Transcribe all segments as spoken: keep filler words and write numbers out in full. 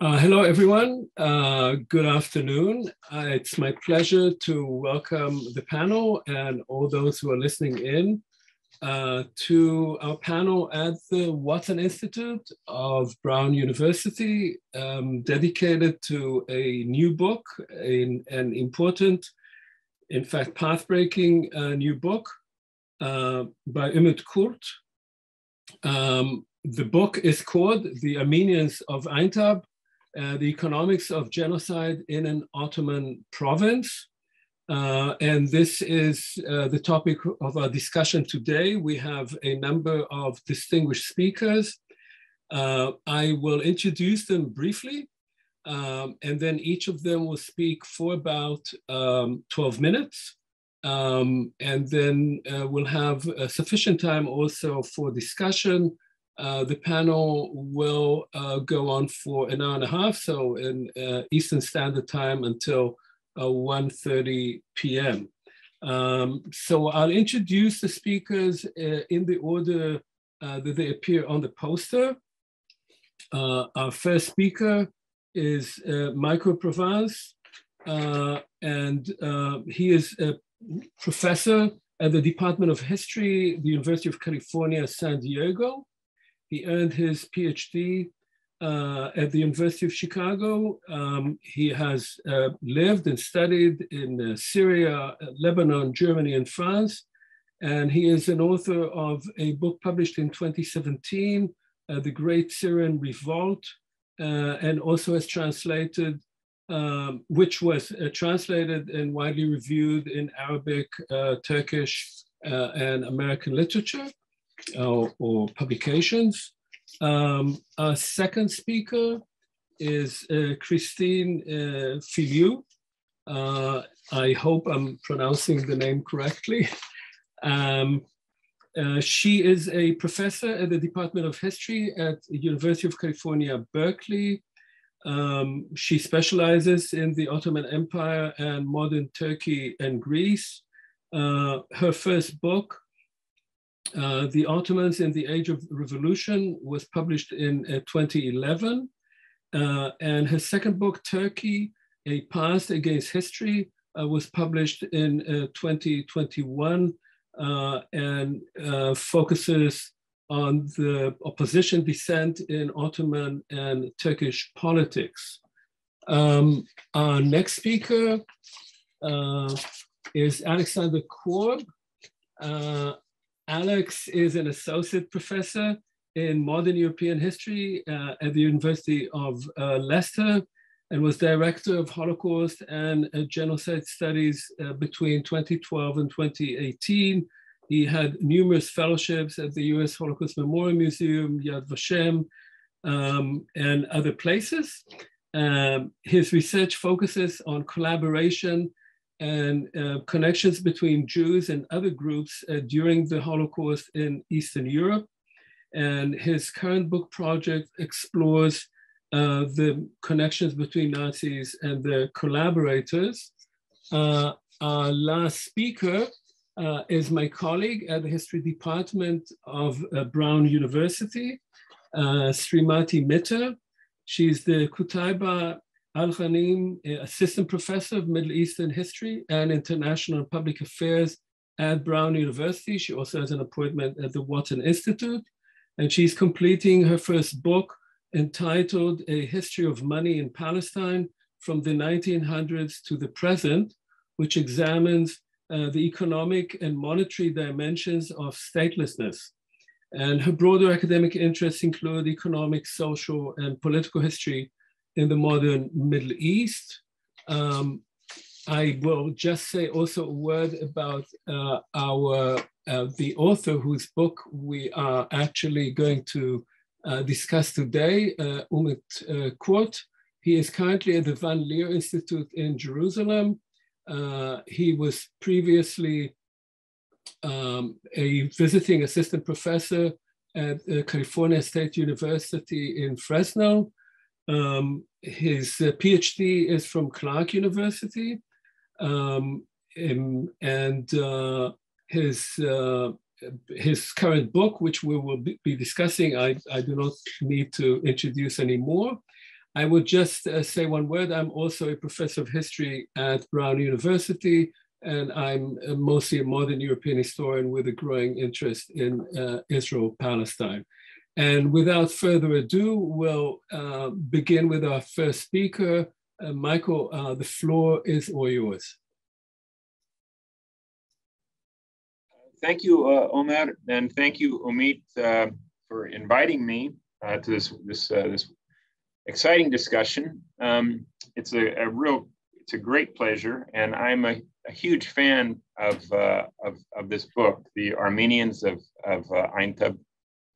Uh, hello, everyone. Uh, good afternoon. Uh, it's my pleasure to welcome the panel and all those who are listening in uh, to our panel at the Watson Institute of Brown University, um, dedicated to a new book, in, an important, in fact, path-breaking uh, new book uh, by Ümit Kurt. Um, the book is called The Armenians of Aintab, Uh, the Economics of Genocide in an Ottoman Province. Uh, and this is uh, the topic of our discussion today. We have a number of distinguished speakers. Uh, I will introduce them briefly, um, and then each of them will speak for about um, twelve minutes. Um, and then uh, we'll have uh, sufficient time also for discussion. Uh, the panel will uh, go on for an hour and a half, so in uh, Eastern Standard Time until uh, one thirty p m Um, so I'll introduce the speakers uh, in the order uh, that they appear on the poster. Uh, our first speaker is uh, Michael Provence, uh, and uh, he is a professor at the Department of History, the University of California, San Diego. He earned his PhD uh, at the University of Chicago. Um, he has uh, lived and studied in uh, Syria, Lebanon, Germany, and France. And he is an author of a book published in twenty seventeen, uh, The Great Syrian Revolt, uh, and also has translated, um, which was uh, translated and widely reviewed in Arabic, uh, Turkish, uh, and American literature. Or, or publications. Um, our second speaker is uh, Christine uh, Philliou. Uh, I hope I'm pronouncing the name correctly. Um, uh, she is a professor at the Department of History at the University of California, Berkeley. Um, she specializes in the Ottoman Empire and modern Turkey and Greece. Uh, her first book, Uh, the Ottomans in the Age of Revolution, was published in uh, twenty eleven. Uh, and her second book, Turkey, A Past Against History, uh, was published in uh, twenty twenty-one uh, and uh, focuses on the opposition dissent in Ottoman and Turkish politics. Um, our next speaker uh, is Alexander Korb. Uh, Alex is an associate professor in modern European history uh, at the University of uh, Leicester, and was director of Holocaust and uh, genocide studies uh, between twenty twelve and twenty eighteen. He had numerous fellowships at the U S Holocaust Memorial Museum, Yad Vashem, um, and other places. Um, his research focuses on collaboration and uh, connections between Jews and other groups uh, during the Holocaust in Eastern Europe. And his current book project explores uh, the connections between Nazis and their collaborators. Uh, our last speaker uh, is my colleague at the History Department of uh, Brown University, uh, Sreemati Mitter. She's the Kutaiba Al-Ghanim, Assistant Professor of Middle Eastern History and International Public Affairs at Brown University. She also has an appointment at the Watson Institute, and she's completing her first book entitled A History of Money in Palestine from the nineteen hundreds to the Present, which examines uh, the economic and monetary dimensions of statelessness. And her broader academic interests include economic, social, and political history in the modern Middle East. Um, I will just say also a word about uh, our uh, the author whose book we are actually going to uh, discuss today, uh, Ümit uh, Kurt. He is currently at the Van Leer Institute in Jerusalem. Uh, he was previously um, a visiting assistant professor at uh, California State University in Fresno. Um, his uh, PhD is from Clark University, um, and, and uh, his, uh, his current book, which we will be discussing, I, I do not need to introduce anymore. I would just uh, say one word. I'm also a professor of history at Brown University, and I'm mostly a modern European historian with a growing interest in uh, Israel-Palestine. And without further ado, we'll uh, begin with our first speaker. Uh, Michael, uh, the floor is all yours. Thank you, uh, Omer, and thank you, Ümit, uh, for inviting me uh, to this, this, uh, this exciting discussion. Um, it's a, a real, it's a great pleasure, and I'm a A huge fan of, uh, of of this book, The Armenians of of uh, Aintab,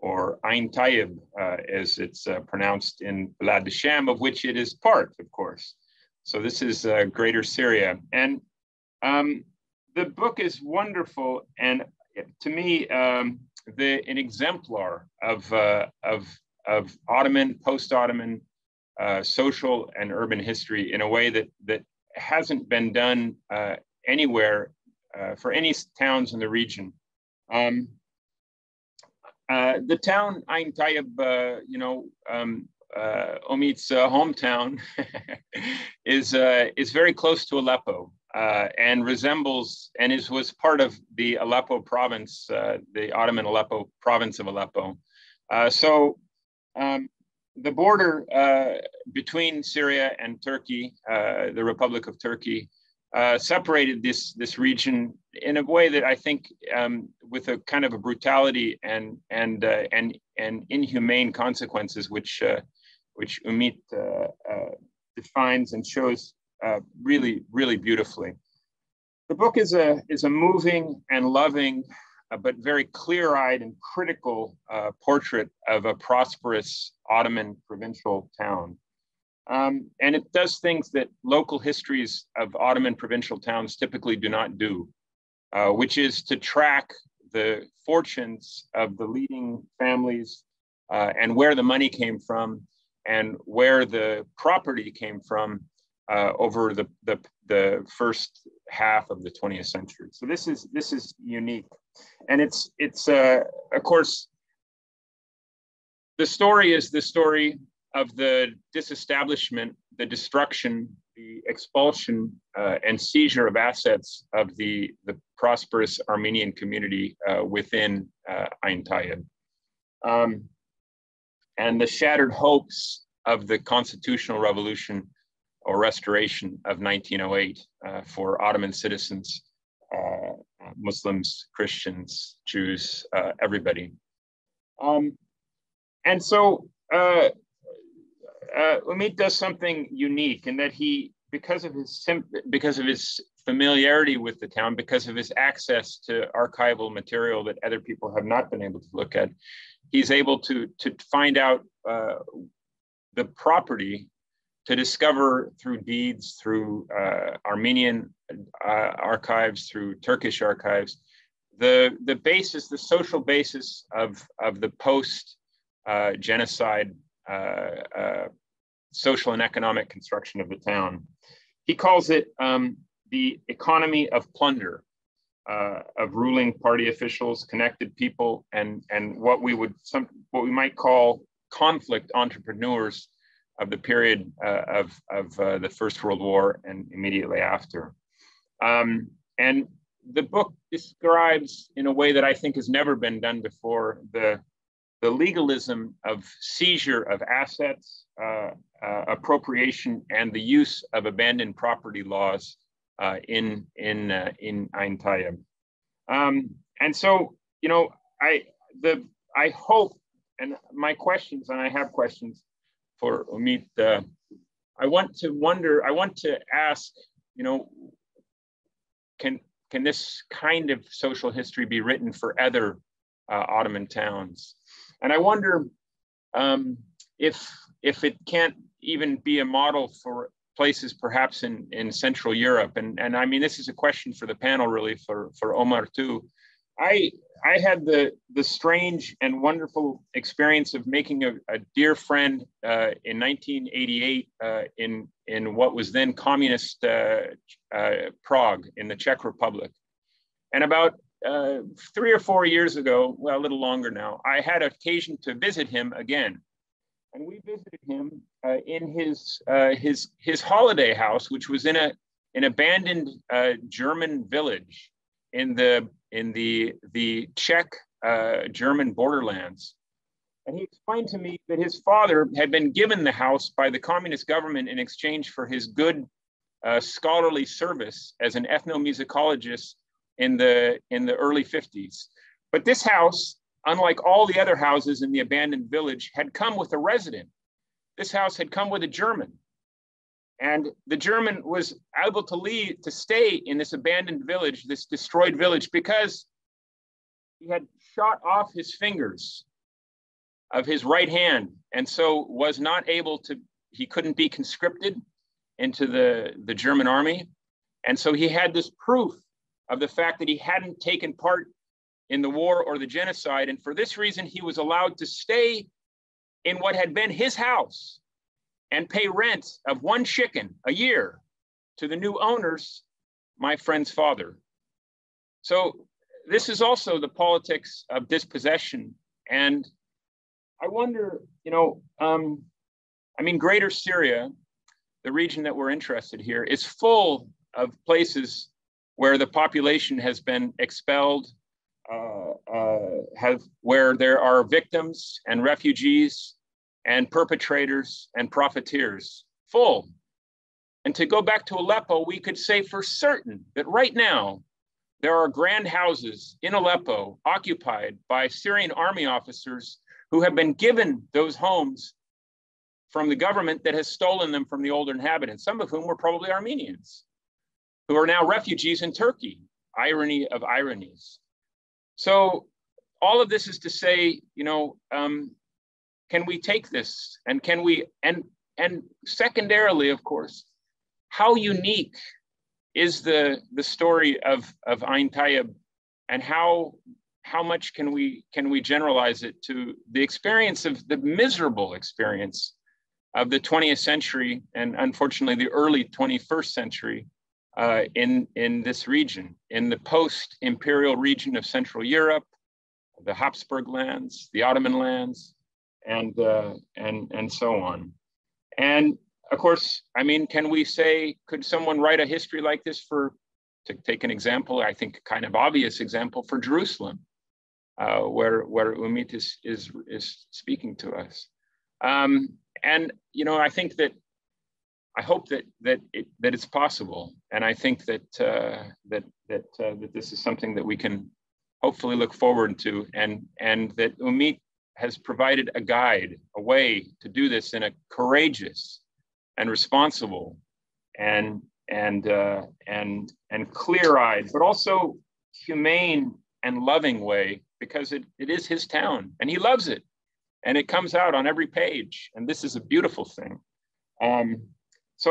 or Aintab, uh, as it's uh, pronounced in Balad Sham, of which it is part, of course. So this is uh, Greater Syria, and um, the book is wonderful, and to me, um, the an exemplar of uh, of of Ottoman, post-Ottoman uh, social and urban history in a way that that hasn't been done Uh, anywhere uh, for any towns in the region. Um, uh, the town Aintab, uh, you know, um, uh, Omit's uh, hometown is, uh, is very close to Aleppo uh, and resembles, and is, was part of the Aleppo province, uh, the Ottoman Aleppo province of Aleppo. Uh, so um, the border uh, between Syria and Turkey, uh, the Republic of Turkey, Uh, separated this this region in a way that I think, um, with a kind of a brutality and and uh, and and inhumane consequences, which uh, which Ümit uh, uh, defines and shows uh, really really beautifully. The book is a is a moving and loving, uh, but very clear-eyed and critical uh, portrait of a prosperous Ottoman provincial town. Um, and it does things that local histories of Ottoman provincial towns typically do not do, uh, which is to track the fortunes of the leading families uh, and where the money came from and where the property came from uh, over the, the, the first half of the twentieth century. So this is, this is unique. And it's, it's uh, of course, the story is the story of the disestablishment, the destruction, the expulsion, uh, and seizure of assets of the, the prosperous Armenian community uh, within uh, Aintab, um, and the shattered hopes of the constitutional revolution or restoration of nineteen oh eight uh, for Ottoman citizens, uh, Muslims, Christians, Jews, uh, everybody. Um, and so, uh, Uh, Ümit does something unique in that he, because of his because of his familiarity with the town, because of his access to archival material that other people have not been able to look at, he's able to to find out uh, the property, to discover through deeds, through uh, Armenian uh, archives, through Turkish archives, the the basis, the social basis of of the post uh, genocide. Uh, uh, social and economic construction of the town. He calls it um, the economy of plunder, uh, of ruling party officials, connected people, and and what we would some what we might call conflict entrepreneurs of the period uh, of of uh, the First World War and immediately after. Um, and the book describes in a way that I think has never been done before the the legalism of seizure of assets, uh, uh, appropriation, and the use of abandoned property laws uh, in in uh, in Aintab. Um, and so, you know, I the I hope, and my questions, and I have questions for Ümit. Uh, I want to wonder. I want to ask. You know, can can this kind of social history be written for other uh, Ottoman towns? And I wonder um, if, if it can't even be a model for places perhaps in, in Central Europe. And, and I mean, this is a question for the panel really, for, for Omar too. I, I had the, the strange and wonderful experience of making a, a dear friend uh, in nineteen eighty-eight uh, in, in what was then communist uh, uh, Prague in the Czech Republic. And about Uh, three or four years ago, well, a little longer now, I had occasion to visit him again. And we visited him uh, in his uh, his his holiday house, which was in a an abandoned uh, German village in the in the the Czech uh, German borderlands. And he explained to me that his father had been given the house by the communist government in exchange for his good uh, scholarly service as an ethnomusicologist in the in the early fifties. But this house, unlike all the other houses in the abandoned village, had come with a resident. This house had come with a German. And the German was able to leave, to stay in this abandoned village, this destroyed village, because he had shot off his fingers of his right hand. And so was not able to, he couldn't be conscripted into the, the German army. And so he had this proof of the fact that he hadn't taken part in the war or the genocide. And for this reason, he was allowed to stay in what had been his house and pay rent of one chicken a year to the new owners, my friend's father. So this is also the politics of dispossession. And I wonder, you know, um, I mean, Greater Syria, the region that we're interested here, is full of places where the population has been expelled, uh, uh, have, where there are victims and refugees and perpetrators and profiteers, full. And to go back to Aleppo, we could say for certain that right now, there are grand houses in Aleppo occupied by Syrian army officers who have been given those homes from the government that has stolen them from the older inhabitants, some of whom were probably Armenians, who are now refugees in Turkey, irony of ironies. So all of this is to say, you know, um, can we take this and can we, and, and secondarily, of course, how unique is the, the story of, of Aintab, and how How much can we can we generalize it to the experience of the miserable experience of the twentieth century and unfortunately the early twenty-first century uh, in in this region, in the post-imperial region of Central Europe, the Habsburg lands, the Ottoman lands, and uh, and and so on. And of course, I mean, can we say, could someone write a history like this for, to take an example, I think a kind of obvious example, for Jerusalem? Uh, where where Ümit is, is is speaking to us, um, and you know I think that I hope that that it, that it's possible, and I think that uh, that that uh, that this is something that we can hopefully look forward to, and and that Ümit has provided a guide, a way to do this in a courageous and responsible and and uh, and and clear-eyed, but also humane and loving way. Because it, it is his town and he loves it. And it comes out on every page. And this is a beautiful thing. Um, so,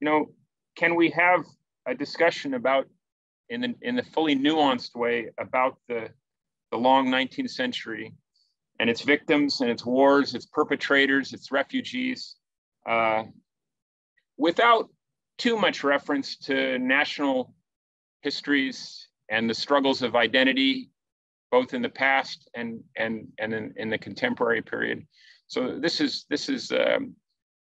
you know, can we have a discussion about, in the, in the fully nuanced way, about the, the long nineteenth century and its victims and its wars, its perpetrators, its refugees, uh, without too much reference to national histories and the struggles of identity, both in the past and and and in, in the contemporary period. So this is this is um,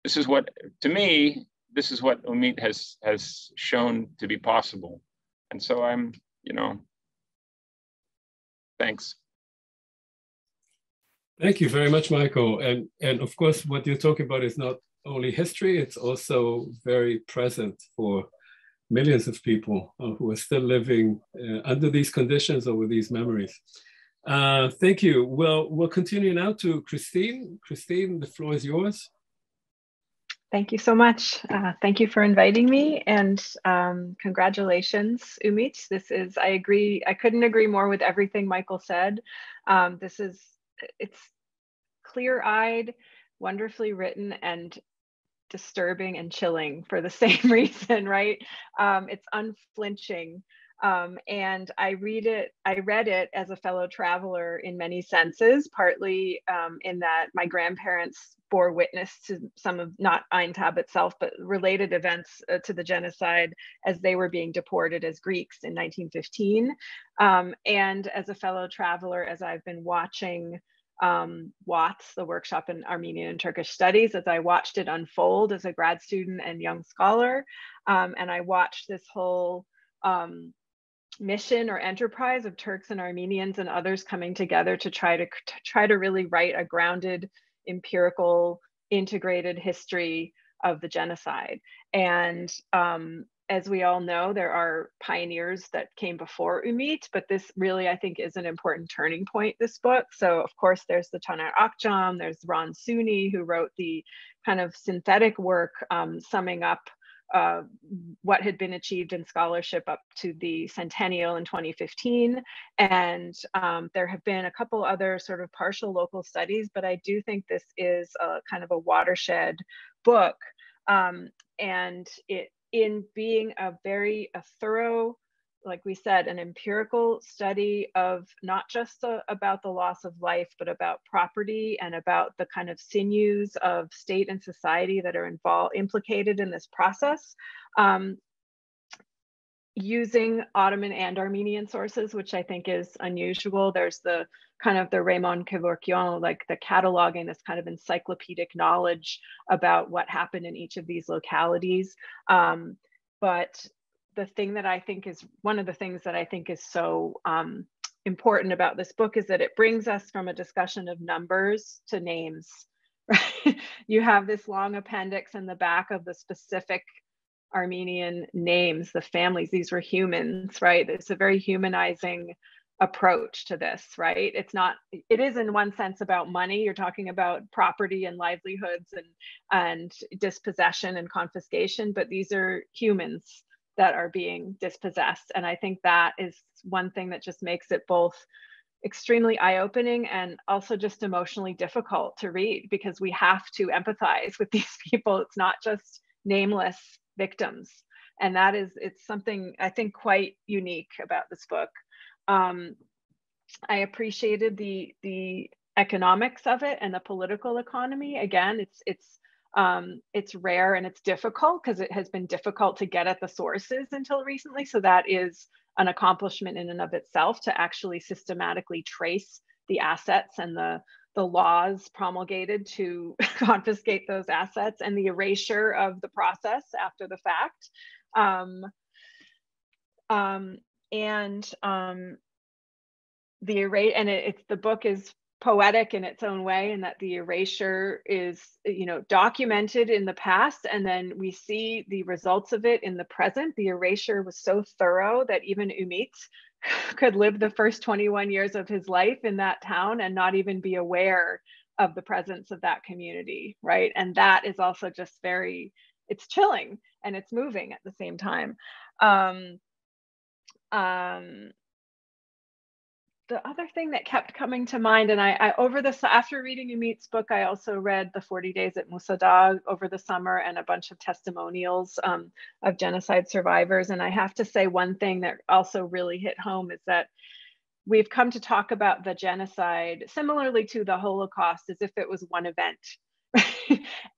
this is what, to me, this is what Ümit has has shown to be possible. And so I'm, you know, thanks. Thank you very much, Michael. And and of course, what you're talking about is not only history; it's also very present for millions of people uh, who are still living uh, under these conditions or with these memories. Uh, thank you. Well, we'll continue now to Christine. Christine, the floor is yours. Thank you so much. Uh, thank you for inviting me, and um, congratulations, Ümit. This is, I agree, I couldn't agree more with everything Michael said. Um, this is, it's clear-eyed, wonderfully written, and disturbing and chilling for the same reason, right? Um, it's unflinching. Um, and I read it, I read it as a fellow traveler in many senses, partly um, in that my grandparents bore witness to some of, not Aintab itself, but related events uh, to the genocide as they were being deported as Greeks in nineteen fifteen. Um, and as a fellow traveler, as I've been watching um, WATS, the Workshop in Armenian and Turkish Studies, as I watched it unfold as a grad student and young scholar. Um, and I watched this whole um, mission or enterprise of Turks and Armenians and others coming together to try to, to try to really write a grounded, empirical, integrated history of the genocide. And um, as we all know, there are pioneers that came before Ümit, but this really, I think, is an important turning point, this book. So of course, there's the Taner Akçam, there's Ron Suni, who wrote the kind of synthetic work um, summing up Uh, what had been achieved in scholarship up to the centennial in twenty fifteen. And um, there have been a couple other sort of partial local studies, but I do think this is a kind of a watershed book. Um, and it, in being a very a thorough, like we said, an empirical study of not just the, about the loss of life, but about property and about the kind of sinews of state and society that are involved, implicated in this process, um, using Ottoman and Armenian sources, which I think is unusual. There's the kind of the Raymond Kevorkian, like the cataloging, this kind of encyclopedic knowledge about what happened in each of these localities. Um, but the thing that I think is one of the things that I think is so um, important about this book is that it brings us from a discussion of numbers to names, right? You have this long appendix in the back of the specific Armenian names, the families. These were humans, right? It's a very humanizing approach to this, right? It's not, it is in one sense about money. You're talking about property and livelihoods and, and dispossession and confiscation, but these are humans that are being dispossessed. And I think that is one thing that just makes it both extremely eye-opening and also just emotionally difficult to read, because we have to empathize with these people. It's not just nameless victims. And that is, it's something I think quite unique about this book. Um, I appreciated the, the economics of it and the political economy. Again, it's, it's, Um, it's rare and it's difficult because it has been difficult to get at the sources until recently. So that is an accomplishment in and of itself, to actually systematically trace the assets and the, the laws promulgated to confiscate those assets and the erasure of the process after the fact. Um, um, and um, the erase, and it, it's the book is poetic in its own way, and that the erasure is, you know, documented in the past, and then we see the results of it in the present. The erasure was so thorough that even Ümit could live the first twenty-one years of his life in that town and not even be aware of the presence of that community, right? And that is also just very, it's chilling and it's moving at the same time. Um, um, The other thing that kept coming to mind, and I, I over this, after reading Ümit's book, I also read the forty Days at Musa Dagh over the summer and a bunch of testimonials um, of genocide survivors. And I have to say, one thing that also really hit home is that we've come to talk about the genocide, similarly to the Holocaust, as if it was one event.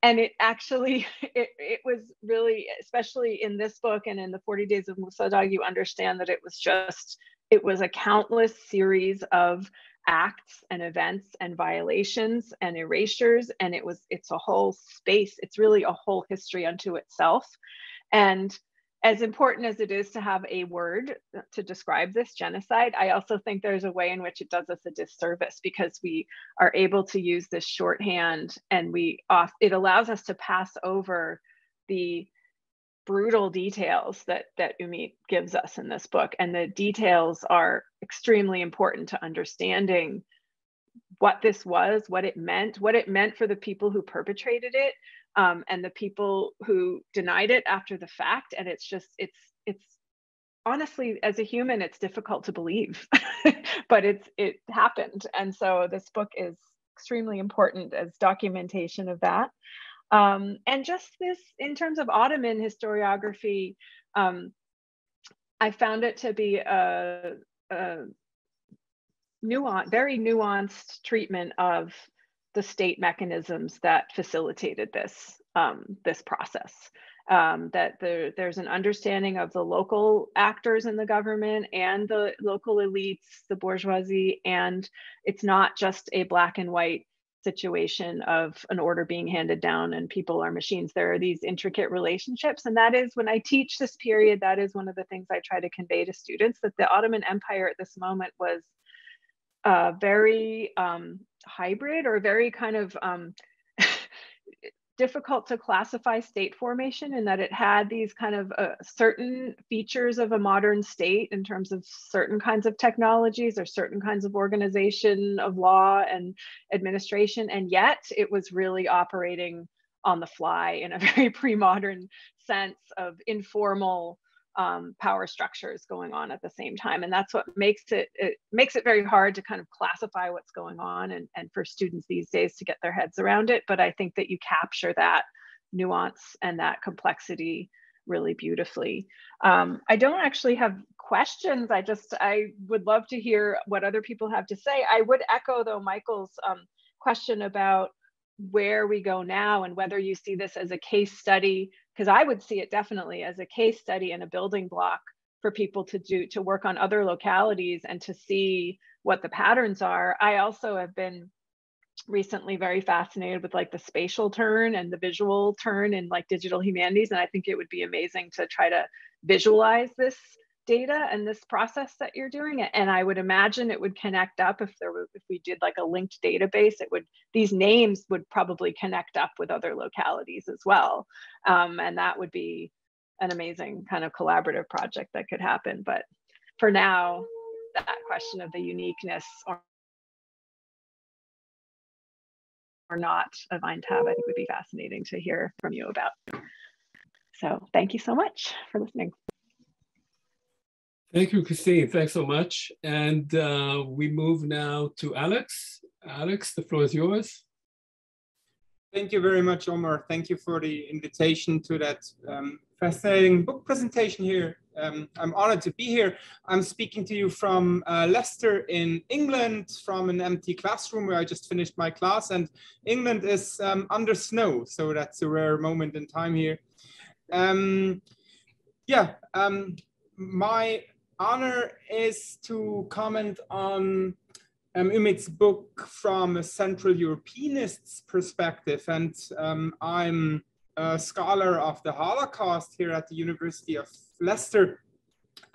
And it actually, it, it was really, especially in this book and in the forty Days of Musa Dagh, you understand that it was just, it was a countless series of acts and events and violations and erasures. And it was, it's a whole space. It's really a whole history unto itself. And as important as it is to have a word to describe this genocide, I also think there's a way in which it does us a disservice, because we are able to use this shorthand, and we off, it allows us to pass over the brutal details that, that Ümit gives us in this book. And the details are extremely important to understanding what this was, what it meant, what it meant for the people who perpetrated it, um, and the people who denied it after the fact. And it's just, it's, it's honestly, as a human, it's difficult to believe, but it's, it happened. And so this book is extremely important as documentation of that. Um, and just this, in terms of Ottoman historiography, um, I found it to be a, a nuanced, very nuanced treatment of the state mechanisms that facilitated this, um, this process. um, that there, there's an understanding of the local actors in the government and the local elites, the bourgeoisie, and it's not just a black and white situation of an order being handed down and people are machines. There are these intricate relationships. And that is, when I teach this period, that is one of the things I try to convey to students, that the Ottoman Empire at this moment was uh, very um, hybrid, or very kind of um, difficult to classify state formation, in that it had these kind of uh, certain features of a modern state in terms of certain kinds of technologies or certain kinds of organization of law and administration. And yet it was really operating on the fly in a very pre-modern sense of informal um, power structures going on at the same time. And that's what makes it, it makes it very hard to kind of classify what's going on, and, and for students these days to get their heads around it. But I think that you capture that nuance and that complexity really beautifully. Um, I don't actually have questions. I just, I would love to hear what other people have to say. I would echo though Michael's um, question about where we go now and whether you see this as a case study, because I would see it definitely as a case study and a building block for people to do, to work on other localities and to see what the patterns are. I also have been recently very fascinated with like the spatial turn and the visual turn in like digital humanities. And I think it would be amazing to try to visualize this data and this process that you're doing. And I would imagine it would connect up if there were, if we did like a linked database, it would, these names would probably connect up with other localities as well. Um, and that would be an amazing kind of collaborative project that could happen. But for now, that question of the uniqueness or, or not of Aintab, I think would be fascinating to hear from you about. So thank you so much for listening. Thank you, Christine. Thanks so much. And uh, we move now to Alex. Alex, the floor is yours. Thank you very much, Omar. Thank you for the invitation to that um, fascinating book presentation here. Um, I'm honored to be here. I'm speaking to you from uh, Leicester in England, from an empty classroom where I just finished my class. And England is um, under snow, so that's a rare moment in time here. Um, yeah, um, my honor is to comment on um, Ümit's book from a Central Europeanist's perspective. And um, I'm a scholar of the Holocaust here at the University of Leicester,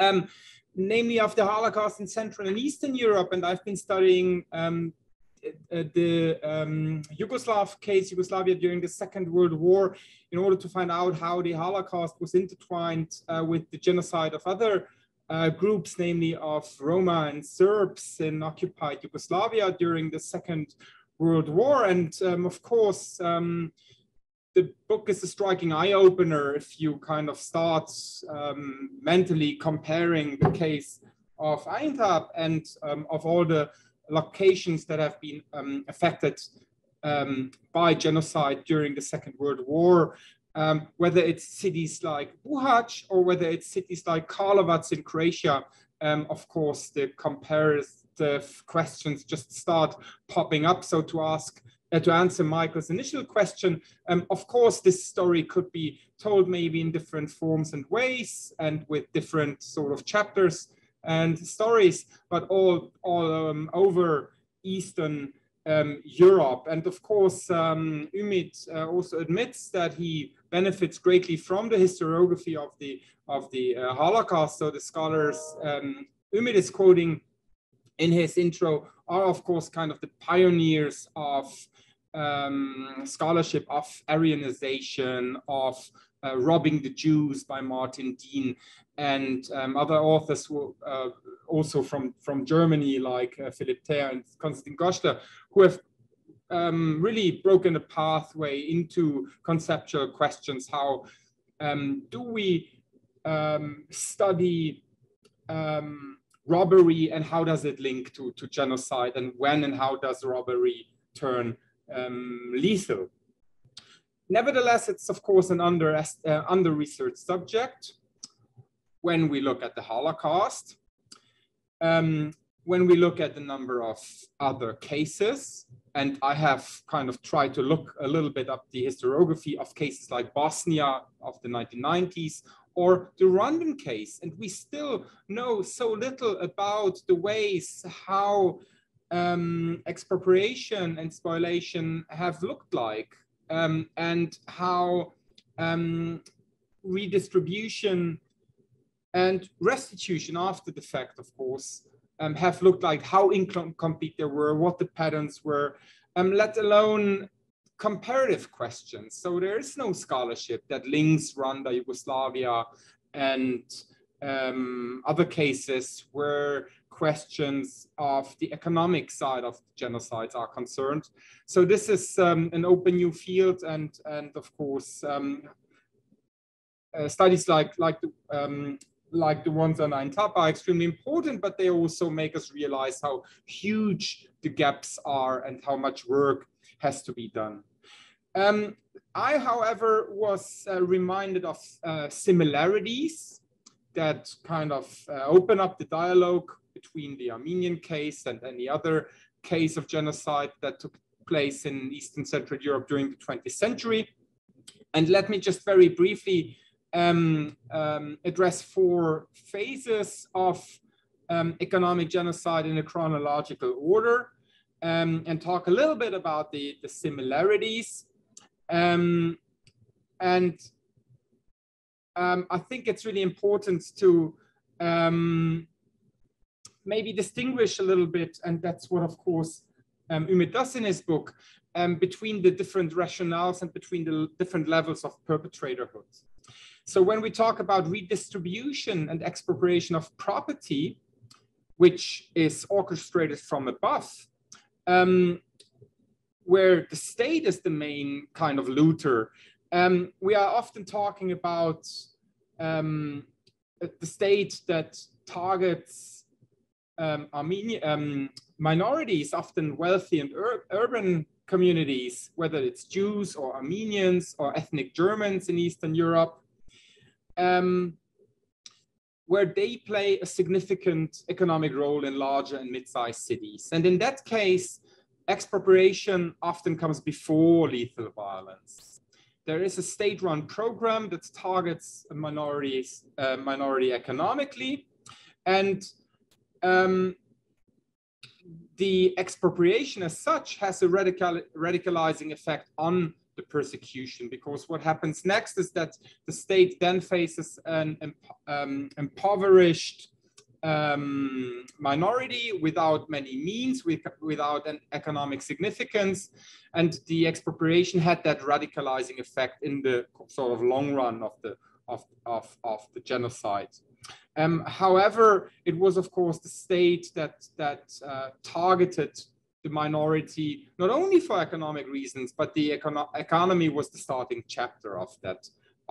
um, namely of the Holocaust in Central and Eastern Europe. And I've been studying um, the um, Yugoslav case, Yugoslavia during the Second World War, in order to find out how the Holocaust was intertwined uh, with the genocide of other Uh, groups, namely of Roma and Serbs in occupied Yugoslavia during the Second World War. And um, of course, um, the book is a striking eye-opener if you kind of start um, mentally comparing the case of Aintab and um, of all the locations that have been um, affected um, by genocide during the Second World War. Um, whether it's cities like Buchach or whether it's cities like Karlovac in Croatia, um, of course, the comparative questions just start popping up. So to ask, uh, to answer Michael's initial question, um, of course, this story could be told maybe in different forms and ways and with different sort of chapters and stories, but all, all um, over Eastern Um, Europe. And of course, um, Ümit uh, also admits that he benefits greatly from the historiography of the of the uh, Holocaust. So the scholars um, Ümit is quoting in his intro are, of course, kind of the pioneers of um, scholarship of Aryanization, of uh, Robbing the Jews by Martin Dean, and um, other authors who uh, also from, from Germany, like uh, Philipp Theer and Konstantin Goschler, who have um, really broken a pathway into conceptual questions. How um, do we um, study um, robbery, and how does it link to, to genocide, and when and how does robbery turn um, lethal? Nevertheless, it's of course an under, uh, under-researched subject when we look at the Holocaust. Um, when we look at the number of other cases, And I have kind of tried to look a little bit up the historiography of cases like Bosnia of the nineteen nineties or the Rwandan case. And we still know so little about the ways how um, expropriation and spoliation have looked like, um, and how um, redistribution and restitution after the fact, of course, Um, have looked like, how incomplete they were, what the patterns were, um, let alone comparative questions. So there is no scholarship that links Rwanda, Yugoslavia, and um, other cases where questions of the economic side of genocides are concerned. So this is um, an open new field, and, and of course, um, uh, studies like, like the um, like the ones on Aintab are extremely important, but they also make us realize how huge the gaps are and how much work has to be done. Um, I, however, was uh, reminded of uh, similarities that kind of uh, open up the dialogue between the Armenian case and any other case of genocide that took place in Eastern Central Europe during the twentieth century. And let me just very briefly Um, um, address four phases of um, economic genocide in a chronological order, um, and talk a little bit about the, the similarities. Um, and um, I think it's really important to um, maybe distinguish a little bit, and that's what, of course, um, Ümit does in his book, um, between the different rationales and between the different levels of perpetratorhood. So when we talk about redistribution and expropriation of property, which is orchestrated from above, um, where the state is the main kind of looter, um, we are often talking about um, the state that targets um, Armenian, um, minorities, often wealthy and ur urban communities, whether it's Jews or Armenians or ethnic Germans in Eastern Europe, Um, where they play a significant economic role in larger and mid-sized cities. And in that case, expropriation often comes before lethal violence. There is a state-run program that targets minorities, uh, minority economically, and um, the expropriation as such has a radical, radicalizing effect on the persecution, because what happens next is that the state then faces an impo um, impoverished um, minority without many means, with, without an economic significance, and the expropriation had that radicalizing effect in the sort of long run of the of of, of the genocide. Um, however, it was of course the state that that uh, targeted the minority, not only for economic reasons, but the econo economy was the starting chapter of that,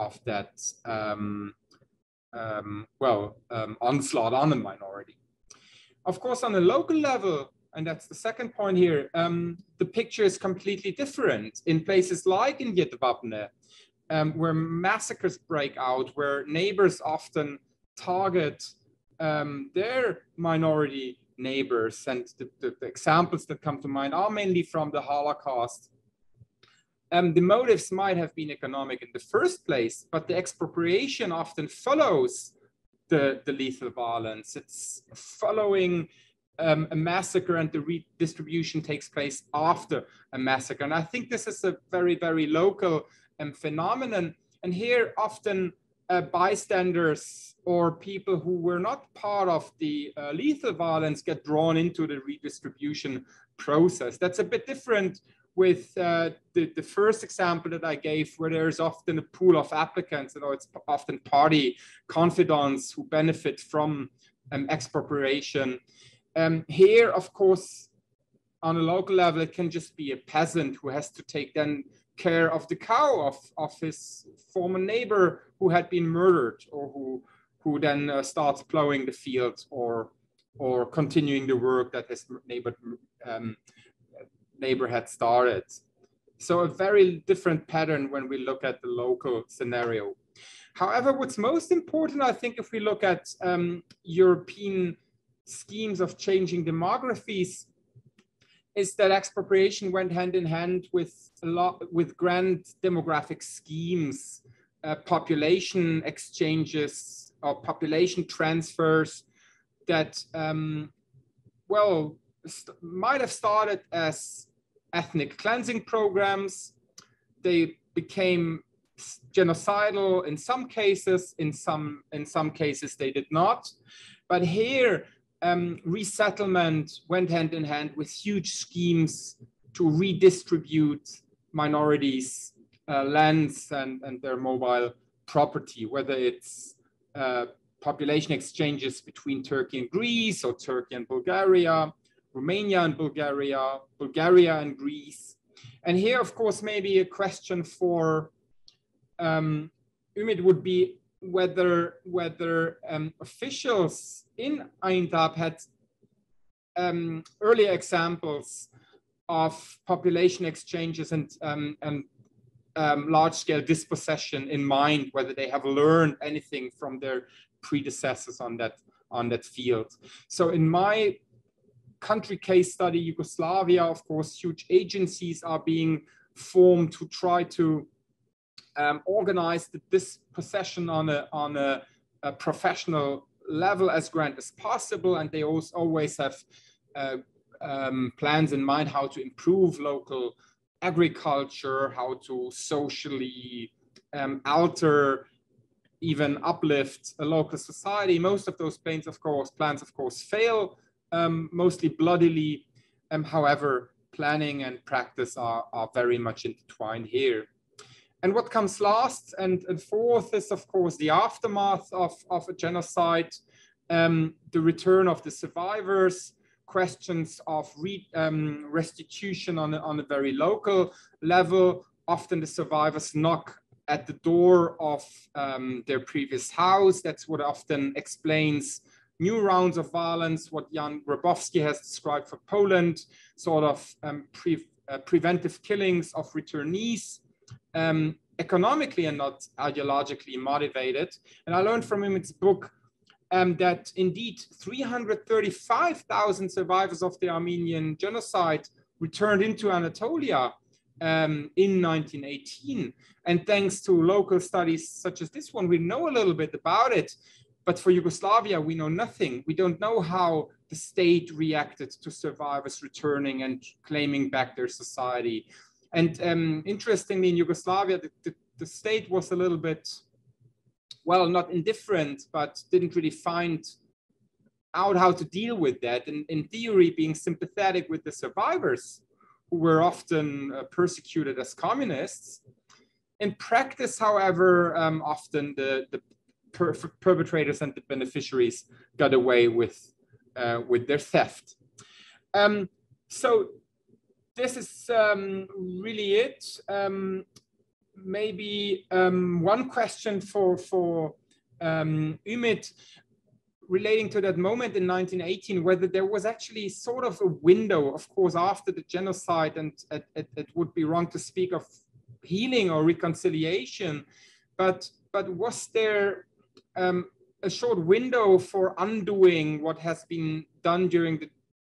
of that um, um, well, um, onslaught on the minority. Of course, on a local level, and that's the second point here, um, the picture is completely different. In places like in Yedvabne, um, where massacres break out, where neighbors often target um, their minority neighbors, and the, the, the examples that come to mind are mainly from the Holocaust. Um, the motives might have been economic in the first place, but the expropriation often follows the, the lethal violence. It's following um, a massacre, and the redistribution takes place after a massacre. And I think this is a very, very local um, phenomenon. And here often Uh, bystanders or people who were not part of the uh, lethal violence get drawn into the redistribution process. That's a bit different with uh, the, the first example that I gave, where there is often a pool of applicants, you know, it's often party confidants who benefit from um, expropriation. Um, here, of course, on a local level, it can just be a peasant who has to take then care of the cow of, of his former neighbor who had been murdered, or who, who then uh, starts plowing the field or, or continuing the work that his neighbor, um, neighbor had started. So a very different pattern when we look at the local scenario. However, what's most important, I think, if we look at um, European schemes of changing demographies, is that expropriation went hand in hand with a lot with grand demographic schemes, uh, population exchanges or population transfers that, um, well, st- might have started as ethnic cleansing programs. They became genocidal in some cases. In some in some cases, they did not. But here, Um, resettlement went hand in hand with huge schemes to redistribute minorities' uh, lands and, and their mobile property, whether it's uh, population exchanges between Turkey and Greece, or Turkey and Bulgaria, Romania and Bulgaria, Bulgaria and Greece. And here, of course, maybe a question for um, Ümit would be whether whether um, officials in Aintab had um, earlier examples of population exchanges and, um, and um, large-scale dispossession in mind, whether they have learned anything from their predecessors on that, on that field. So in my country case study, Yugoslavia, of course, huge agencies are being formed to try to um, organize the dispossession on a, on a, a professional level as grand as possible, and they also always have uh, um, plans in mind how to improve local agriculture, how to socially um, alter, even uplift a local society. Most of those plans, of course, plans of course fail, um, mostly bloodily. Um, however, planning and practice are, are very much intertwined here. And what comes last and, and fourth is, of course, the aftermath of, of a genocide, um, the return of the survivors, questions of re, um, restitution on a, on a very local level. Often the survivors knock at the door of um, their previous house. That's what often explains new rounds of violence, what Jan Grabowski has described for Poland, sort of um, pre, uh, preventive killings of returnees. Um, economically and not ideologically motivated. And I learned from Ümit's book um, that indeed three hundred thirty-five thousand survivors of the Armenian genocide returned into Anatolia um, in nineteen eighteen. And thanks to local studies such as this one, we know a little bit about it. But for Yugoslavia, we know nothing. We don't know how the state reacted to survivors returning and claiming back their society. And um, interestingly, in Yugoslavia, the, the, the state was a little bit, well, not indifferent, but didn't really find out how to deal with that. And in theory, being sympathetic with the survivors, who were often uh, persecuted as communists. In practice, however, um, often the, the per perpetrators and the beneficiaries got away with, uh, with their theft. Um, so. This is um, really it. Um, maybe um, one question for, for um, Ümit relating to that moment in nineteen eighteen, whether there was actually sort of a window, of course, after the genocide, and it, it, it would be wrong to speak of healing or reconciliation, but, but was there um, a short window for undoing what has been done during the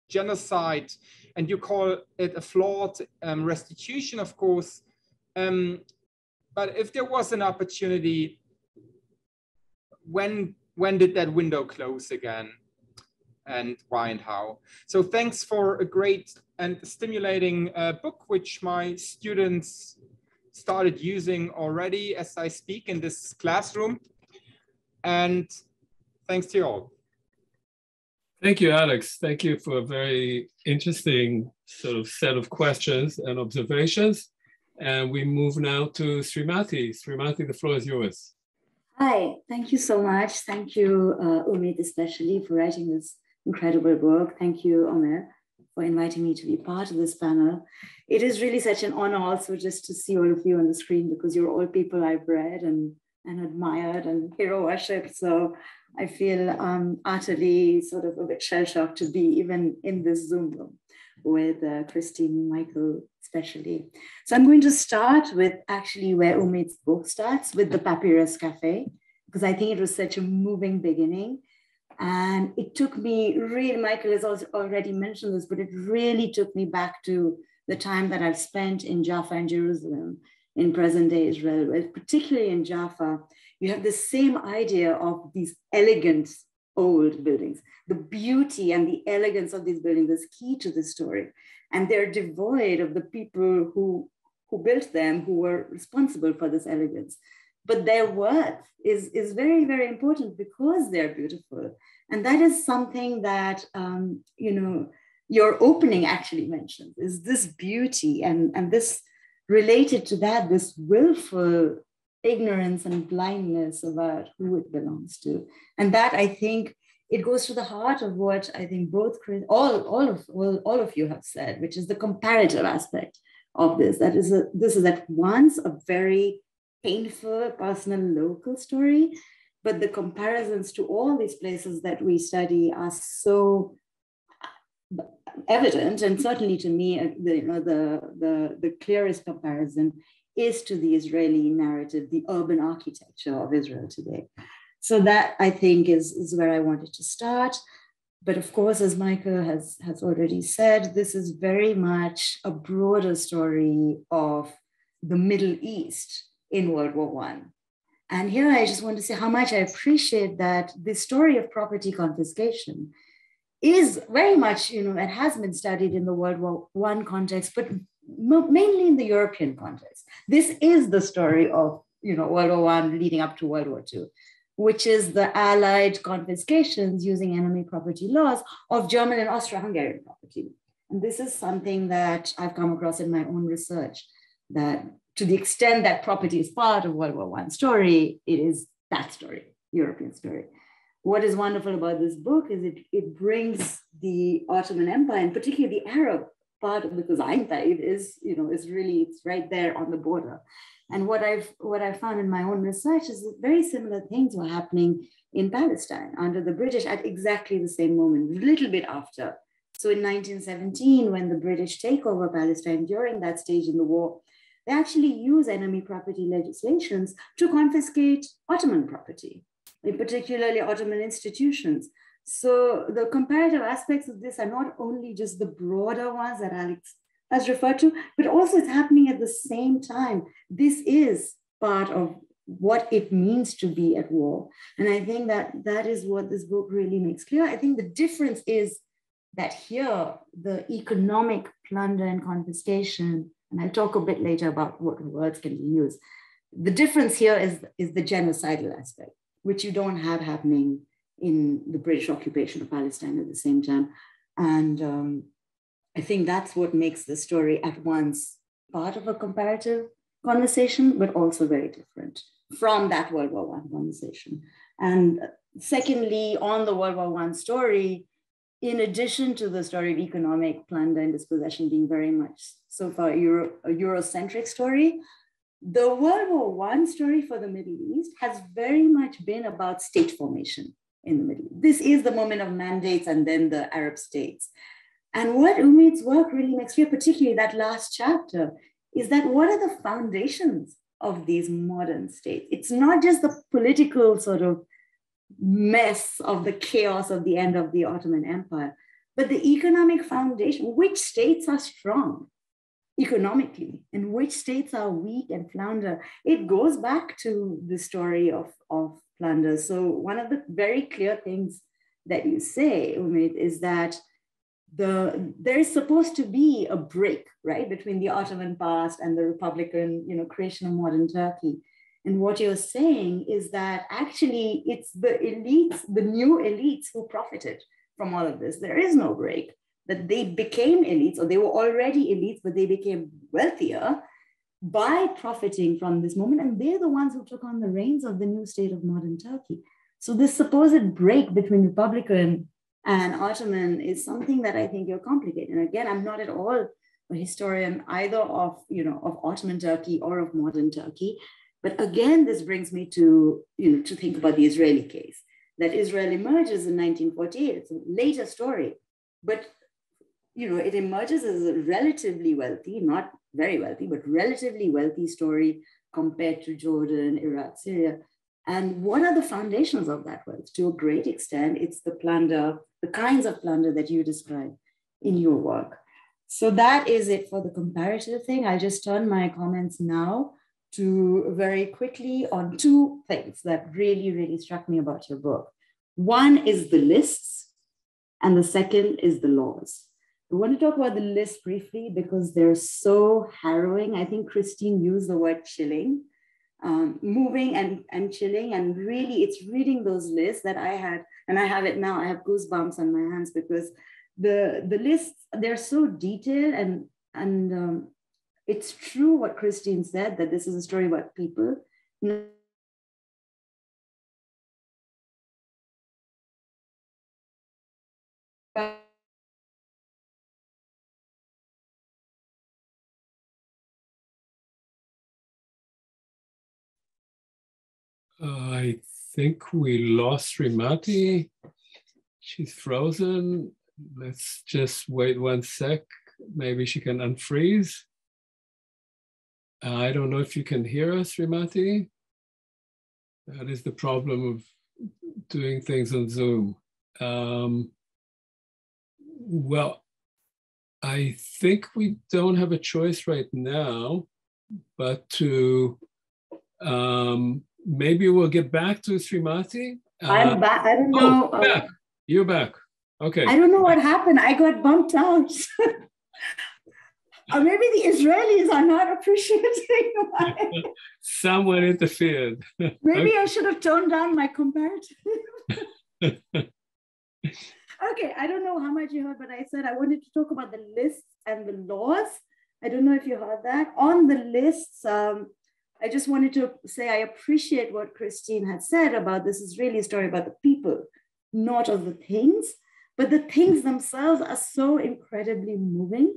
genocide, and you call it a flawed um, restitution, of course. Um, but if there was an opportunity, when when did that window close again, and why and how? So thanks for a great and stimulating uh, book, which my students started using already as I speak in this classroom. And thanks to you all. Thank you, Alex. Thank you for a very interesting sort of set of questions and observations. And we move now to Sreemati. Sreemati, the floor is yours. Hi, thank you so much. Thank you, uh, Ümit, especially for writing this incredible work. Thank you, Omer, for inviting me to be part of this panel. It is really such an honor also just to see all of you on the screen, because you're all people I've read and, and admired and hero worshipped. So I feel um, utterly sort of a bit shell-shocked to be even in this Zoom room with uh, Christine and Michael especially. So I'm going to start with actually where Ümit's book starts, with the Papyrus Cafe, because I think it was such a moving beginning. And it took me really, Michael has also already mentioned this, but it really took me back to the time that I've spent in Jaffa and Jerusalem in present day Israel, particularly in Jaffa. You have the same idea of these elegant old buildings. The beauty and the elegance of these buildings is key to the story. And they're devoid of the people who, who built them, who were responsible for this elegance. But their worth is, is very, very important because they're beautiful. And that is something that, um, you know, your opening actually mentions, is this beauty and, and this related to that, this willful ignorance and blindness about who it belongs to. And that, I think, it goes to the heart of what I think both, all, all, of, all, all of you have said, which is the comparative aspect of this. That is, a, this is at once a very painful, personal, local story, but the comparisons to all these places that we study are so evident, and certainly to me, the, you know, the, the, the clearest comparison is to the Israeli narrative, the urban architecture of Israel today. So that, I think, is, is where I wanted to start. But of course, as Michael has, has already said, this is very much a broader story of the Middle East in World War One. And here I just want to say how much I appreciate that the story of property confiscation is very much, you know, it has been studied in the World War One context, but mainly in the European context. This is the story of, you know, World War One leading up to World War Two, which is the Allied confiscations using enemy property laws of German and Austro-Hungarian property. And this is something that I've come across in my own research, that to the extent that property is part of World War One story, it is that story, European story. What is wonderful about this book is it, it brings the Ottoman Empire, and particularly the Arab part of, because Aintab is, you know, is really, it's right there on the border. And what I've, what I've found in my own research is that very similar things were happening in Palestine under the British at exactly the same moment, a little bit after. So in nineteen seventeen, when the British take over Palestine, during that stage in the war, they actually use enemy property legislations to confiscate Ottoman property, in particularly Ottoman institutions. So the comparative aspects of this are not only just the broader ones that Alex has referred to, but also it's happening at the same time. This is part of what it means to be at war. And I think that that is what this book really makes clear. I think the difference is that here, the economic plunder and confiscation, and I'll talk a bit later about what words can be used. The difference here is, is the genocidal aspect, which you don't have happening in the British occupation of Palestine at the same time. And um, I think that's what makes the story at once part of a comparative conversation, but also very different from that World War One conversation. And secondly, on the World War One story, in addition to the story of economic plunder and dispossession being very much so far a, Euro, a Eurocentric story, the World War One story for the Middle East has very much been about state formation in the Middle East. This is the moment of mandates and then the Arab states. And what Ümit's work really makes clear, particularly that last chapter, is that what are the foundations of these modern states? It's not just the political sort of mess of the chaos of the end of the Ottoman Empire, but the economic foundation, which states are strong economically and which states are weak and flounder. It goes back to the story of, of plunder. So one of the very clear things that you say, Ümit, is that the there is supposed to be a break, right, between the Ottoman past and the Republican, you know, creation of modern Turkey. And what you're saying is that actually it's the elites, the new elites who profited from all of this. There is no break, that they became elites, or they were already elites, but they became wealthier by profiting from this moment. And they're the ones who took on the reins of the new state of modern Turkey. So this supposed break between Republican and Ottoman is something that I think you're complicated. And again, I'm not at all a historian either of, you know, of Ottoman Turkey or of modern Turkey. But again, this brings me to, you know, to think about the Israeli case, that Israel emerges in nineteen forty-eight. It's a later story, but, you know, it emerges as a relatively wealthy, not very wealthy, but relatively wealthy story compared to Jordan, Iraq, Syria. And what are the foundations of that wealth? To a great extent, it's the plunder, the kinds of plunder that you describe in your work. So that is it for the comparative thing. I just turn my comments now to very quickly on two things that really, really struck me about your book. One is the lists, and the second is the laws. We want to talk about the list briefly because they're so harrowing. I think Christine used the word chilling, um, moving and, and chilling. And really, it's reading those lists that I had, and I have it now, I have goosebumps on my hands because the, the lists, they're so detailed. And, and um, it's true what Christine said, that this is a story about people. Uh, I think we lost Sreemati. She's frozen. Let's just wait one sec. Maybe she can unfreeze. Uh, I don't know if you can hear us, Sreemati. That is the problem of doing things on Zoom. Um, well, I think we don't have a choice right now, but to um, maybe we'll get back to Sreemati. Uh, I'm back. I don't know. Oh, you're, uh, back. you're back. Okay. I don't know what happened. I got bumped out. Or maybe the Israelis are not appreciating why. Someone interfered. Maybe okay. I should have toned down my comparative. Okay. I don't know how much you heard, but I said I wanted to talk about the lists and the laws. I don't know if you heard that. On the lists, um, I just wanted to say I appreciate what Christine had said about this is really a story about the people, not of the things, but the things themselves are so incredibly moving.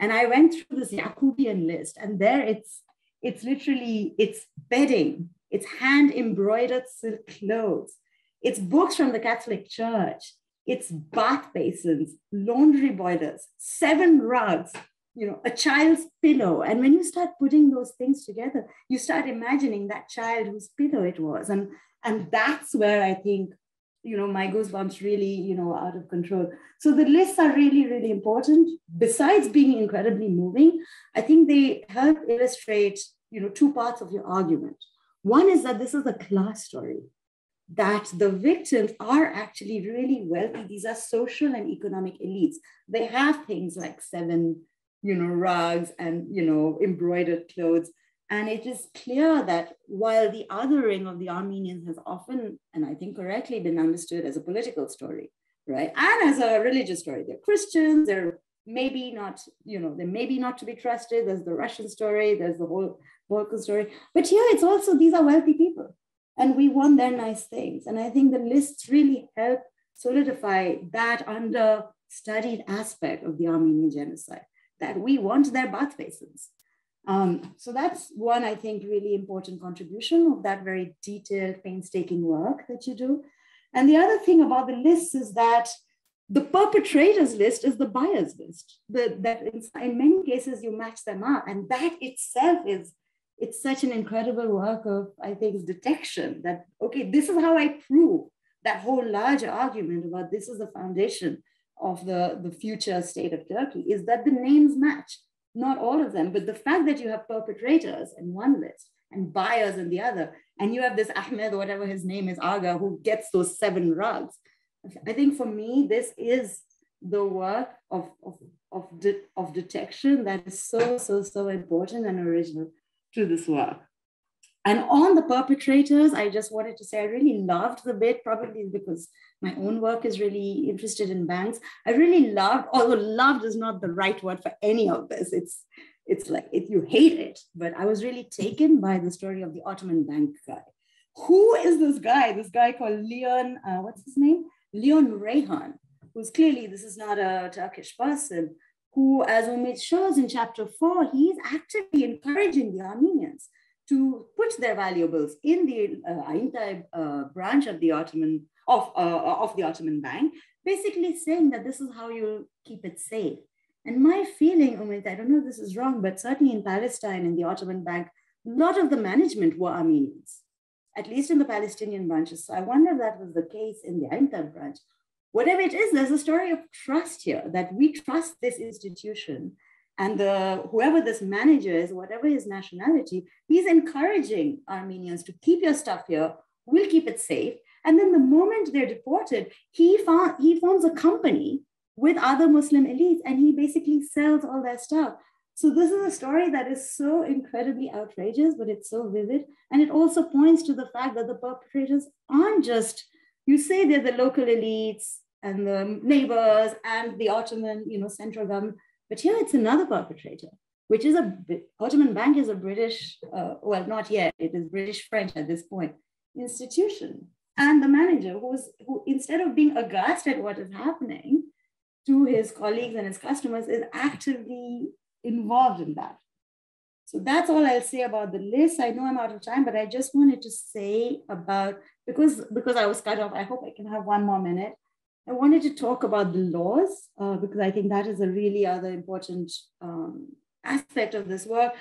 And I went through this Yakubian list, and there it's it's literally, it's bedding, it's hand-embroidered silk clothes, it's books from the Catholic Church, it's bath basins, laundry boilers, seven rugs, you know, a child's pillow. And when you start putting those things together, you start imagining that child whose pillow it was. And, and that's where I think, you know, my goosebumps really, you know, out of control. So the lists are really, really important. Besides being incredibly moving, I think they help illustrate, you know, two parts of your argument. One is that this is a class story, that the victims are actually really wealthy. These are social and economic elites. They have things like seven, you know, rugs and, you know, embroidered clothes. And it is clear that while the othering of the Armenians has often, and I think correctly, been understood as a political story, right? And as a religious story, they're Christians, they're maybe not, you know, they're maybe not to be trusted. There's the Russian story, there's the whole Balkan story. But here it's also, these are wealthy people and we want their nice things. And I think the lists really help solidify that understudied aspect of the Armenian genocide, that we want their bath basins. Um, so that's one, I think, really important contribution of that very detailed, painstaking work that you do. And the other thing about the list is that the perpetrator's list is the buyer's list, the, that in, in many cases you match them up. And that itself is, it's such an incredible work of, I think, detection that, okay, this is how I prove that whole larger argument about this is the foundation of the, the future state of Turkey, is that the names match. Not all of them, but the fact that you have perpetrators in one list and buyers in the other, and you have this Ahmed, or whatever his name is, Aga, who gets those seven rugs. I think for me, this is the work of, of, of, de of detection that is so, so, so important and original to this work. And on the perpetrators, I just wanted to say, I really loved the bit, probably because my own work is really interested in banks. I really loved, although loved is not the right word for any of this. It's, it's like, it, you hate it, but I was really taken by the story of the Ottoman bank guy. Who is this guy? This guy called Leon, uh, what's his name? Leon Reyhan, who's clearly, this is not a Turkish person, who, as Ümit shows in chapter four, he's actively encouraging the Armenians to put their valuables in the uh, Aintab uh, branch of the Ottoman of uh, of the Ottoman Bank, basically saying that this is how you keep it safe. And my feeling, Ümit, I don't know if this is wrong, but certainly in Palestine in the Ottoman Bank, a lot of the management were Armenians. at least in the Palestinian branches. So I wonder if that was the case in the Aintab branch. Whatever it is, there's a story of trust here, that we trust this institution, and the, whoever this manager is, whatever his nationality, he's encouraging Armenians to keep your stuff here, we'll keep it safe. And then the moment they're deported, he, found, he forms a company with other Muslim elites, and he basically sells all their stuff. So this is a story that is so incredibly outrageous, but it's so vivid. And it also points to the fact that the perpetrators aren't just, you say they're the local elites and the neighbors and the Ottoman, you know, central government, but here it's another perpetrator, which is a, Ottoman Bank is a British, uh, well, not yet, it is British-French at this point, institution. And the manager who's, who instead of being aghast at what is happening to his colleagues and his customers, is actively involved in that. So that's all I'll say about the list. I know I'm out of time, but I just wanted to say about, because, because I was cut off, I hope I can have one more minute. I wanted to talk about the laws, uh, because I think that is a really other important um, aspect of this work.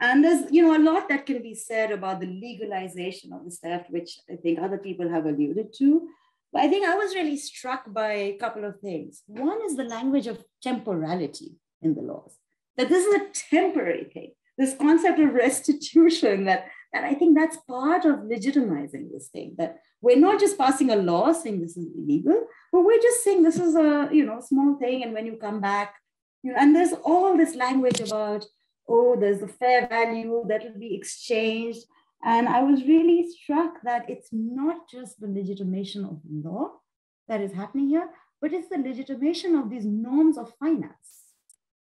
And there's, you know, a lot that can be said about the legalization of the theft, which I think other people have alluded to. But I think I was really struck by a couple of things. One is the language of temporality in the laws, that this is a temporary thing. This concept of restitution, that, that I think that's part of legitimizing this thing, that we're not just passing a law saying this is illegal, but we're just saying this is a, you know, small thing, and when you come back, you know, and there's all this language about, oh, there's the fair value that will be exchanged. And I was really struck that it's not just the legitimation of law that is happening here, but it's the legitimation of these norms of finance.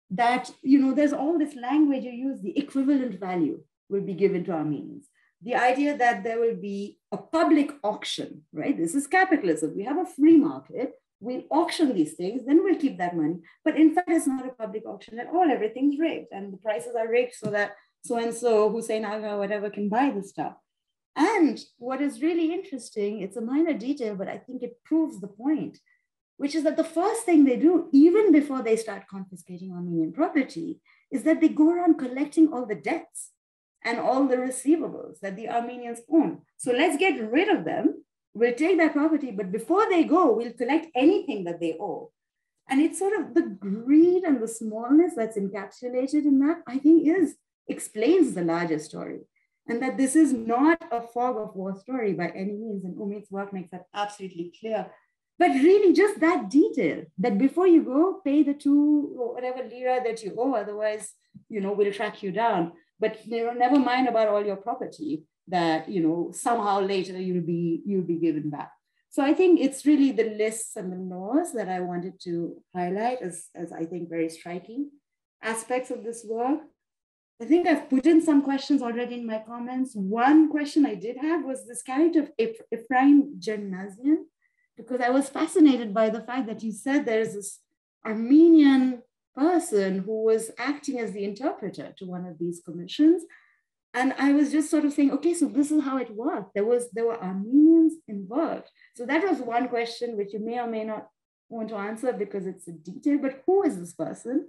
That, you know, there's all this language you use, the equivalent value will be given to Armenians. The idea that there will be a public auction, right? This is capitalism. We have a free market. We'll auction these things, then we'll keep that money. But in fact, it's not a public auction at all. Everything's rigged, and the prices are rigged so that so-and-so, Hussein Agha, whatever, can buy the stuff. And what is really interesting, it's a minor detail, but I think it proves the point, which is that the first thing they do, even before they start confiscating Armenian property, is that they go around collecting all the debts and all the receivables that the Armenians own. So let's get rid of them. We'll take their property, but before they go, we'll collect anything that they owe. And it's sort of the greed and the smallness that's encapsulated in that, I think, is explains the larger story. And that this is not a fog of war story by any means, and Umit's work makes that absolutely clear. But really just that detail, that before you go, pay the two or whatever lira that you owe, otherwise, you know, we'll track you down. But you know, never mind about all your property that, you know, somehow later you'll be, you'll be given back. So I think it's really the lists and the laws that I wanted to highlight as, as I think very striking aspects of this work. I think I've put in some questions already in my comments. One question I did have was this character of Ephraim Jernazian, because I was fascinated by the fact that you said there's this Armenian person who was acting as the interpreter to one of these commissions. And I was just sort of saying, okay, so this is how it worked. There, was, there were Armenians involved. So that was one question which you may or may not want to answer because it's a detail, but who is this person?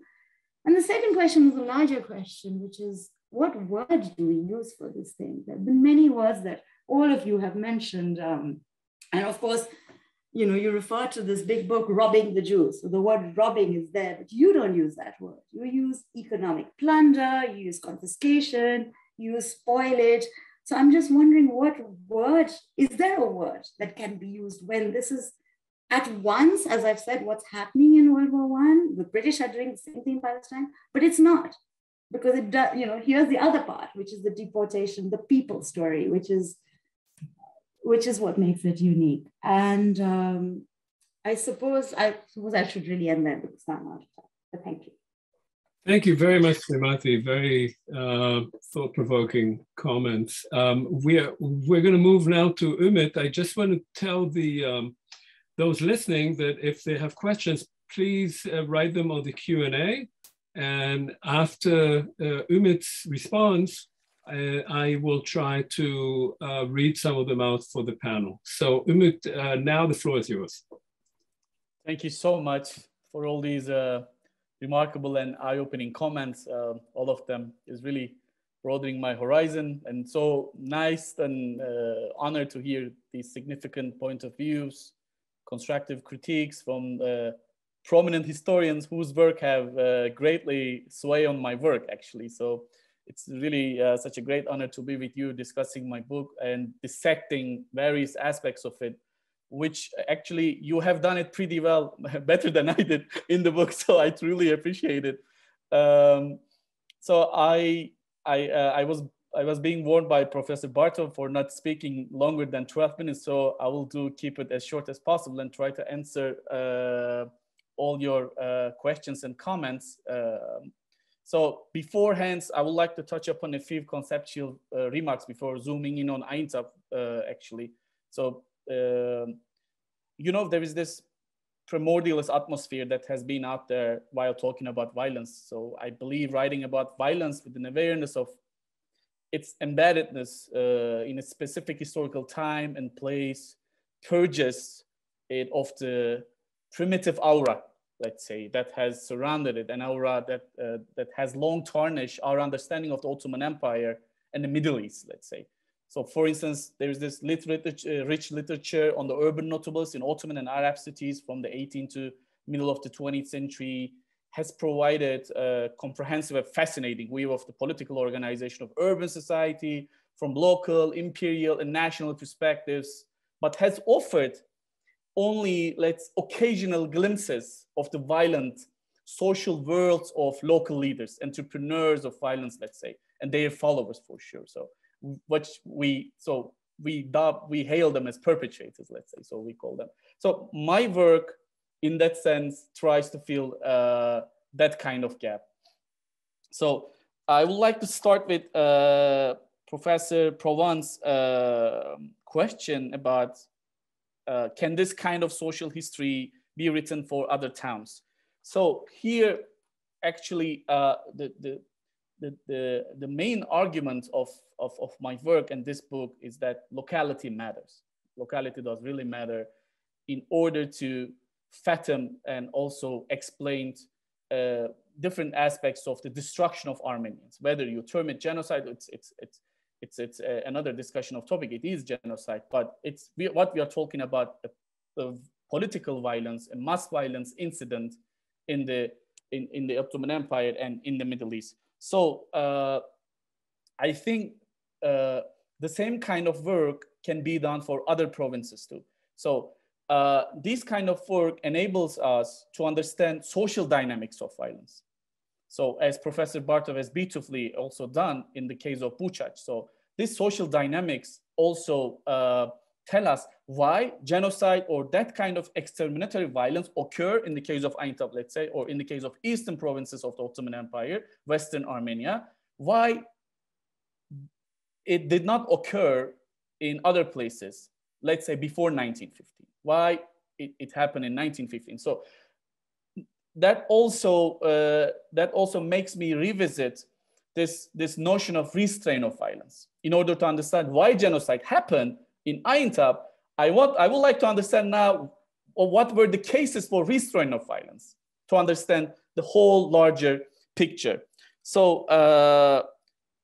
And the second question was a larger question, which is, what word do we use for this thing? There have been many words that all of you have mentioned. Um, and of course, you know, you refer to this big book, Robbing the Jews. So the word robbing is there, but you don't use that word. You use economic plunder, you use confiscation, you use spoilage. So I'm just wondering, what word, is there a word that can be used when this is at once, as I've said, what's happening in World War One? The British are doing the same thing in Palestine, but it's not. Because it does, you know, here's the other part, which is the deportation, the people story, which is which is what makes it unique. And um, I suppose I suppose I should really end there because I'm out of time. But thank you. Thank you very much, Sreemati. Very uh, thought-provoking comments. Um, we're we're going to move now to Ümit. I just want to tell the um, those listening that if they have questions, please uh, write them on the Q and A. And after uh, Ümit's response, I, I will try to uh, read some of them out for the panel. So Ümit, uh, now the floor is yours. Thank you so much for all these uh, remarkable and eye-opening comments. Uh, all of them is really broadening my horizon. And so nice and uh, honored to hear these significant point of views, constructive critiques from uh, prominent historians whose work have uh, greatly sway on my work, actually. So it's really uh, such a great honor to be with you discussing my book and dissecting various aspects of it, which actually you have done it pretty well, better than I did in the book. So I truly appreciate it. Um, so I, I, uh, I, was, I was being warned by Professor Bartov for not speaking longer than twelve minutes. So I will do keep it as short as possible and try to answer uh, all your uh, questions and comments. Um, so beforehand, I would like to touch upon a few conceptual uh, remarks before zooming in on Aintab, uh, actually. So, uh, you know, there is this primordialist atmosphere that has been out there while talking about violence. So I believe writing about violence with an awareness of its embeddedness uh, in a specific historical time and place purges it of the primitive aura, let's say, that has surrounded it, an aura that, uh, that has long tarnished our understanding of the Ottoman Empire and the Middle East, let's say. So for instance, there is this literature, rich literature on the urban notables in Ottoman and Arab cities from the eighteenth to middle of the twentieth century has provided a comprehensive and fascinating view of the political organization of urban society from local, imperial, and national perspectives, but has offered only let's occasional glimpses of the violent social worlds of local leaders, entrepreneurs of violence, let's say, and their followers for sure. So which we, so we, dub, we hail them as perpetrators, let's say, so we call them. So my work in that sense tries to fill uh, that kind of gap. So I would like to start with uh, Professor Provence's uh, question about uh, can this kind of social history be written for other towns? So here actually uh, the, the The, the, the main argument of, of, of my work and this book is that locality matters. Locality does really matter in order to fathom and also explain uh, different aspects of the destruction of Armenians. Whether you term it genocide, it's, it's, it's, it's, it's uh, another discussion of topic. It is genocide, but it's we, what we are talking about, a, a political violence and mass violence incident in the, in, in the Ottoman Empire and in the Middle East. So uh, I think uh, the same kind of work can be done for other provinces too. So uh, this kind of work enables us to understand social dynamics of violence. So as Professor Bartov has beautifully also done in the case of Buchach. So these social dynamics also uh, tell us why genocide or that kind of exterminatory violence occur in the case of Aintab, let's say, or in the case of eastern provinces of the Ottoman Empire, Western Armenia, why it did not occur in other places, let's say before nineteen fifteen, why it, it happened in nineteen fifteen. So that also, uh, that also makes me revisit this, this notion of restraint of violence in order to understand why genocide happened in Aintab. I, want, I would like to understand now what were the cases for restraint of violence to understand the whole larger picture. So uh,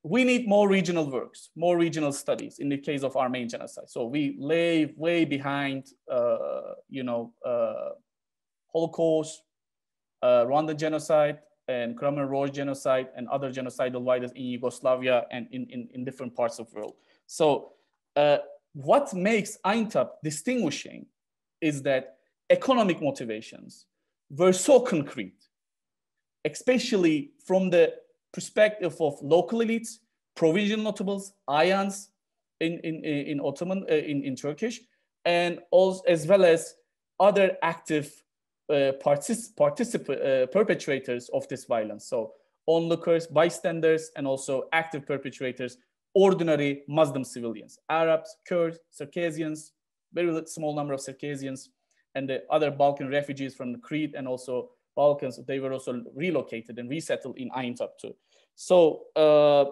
we need more regional works, more regional studies in the case of Armenian genocide. So we lay way behind, uh, you know, uh, Holocaust, uh, Rwanda genocide, and Khmer Rouge genocide, and other genocidal violence in Yugoslavia and in, in, in different parts of the world. So, uh, what makes Aintab distinguishing is that economic motivations were so concrete, especially from the perspective of local elites, provincial notables, ayans in, in, in Ottoman, uh, in, in Turkish, and also, as well as other active uh, particip particip uh, perpetrators of this violence. So onlookers, bystanders, and also active perpetrators, ordinary Muslim civilians, Arabs, Kurds, Circassians, very small number of Circassians, and the other Balkan refugees from Crete and also Balkans, they were also relocated and resettled in Aintab too. So uh,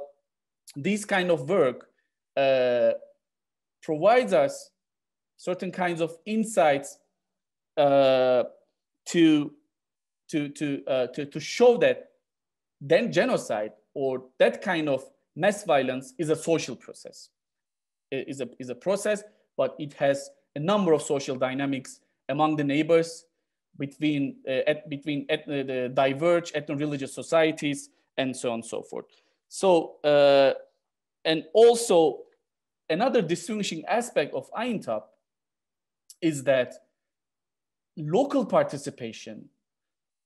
these kind of work uh, provides us certain kinds of insights uh, to, to, to, uh, to, to show that then genocide or that kind of mass violence is a social process. It is a, is a process, but it has a number of social dynamics among the neighbors, between, uh, et, between et, uh, the diverge ethno-religious societies, and so on and so forth. So, uh, and also another distinguishing aspect of Aintab is that local participation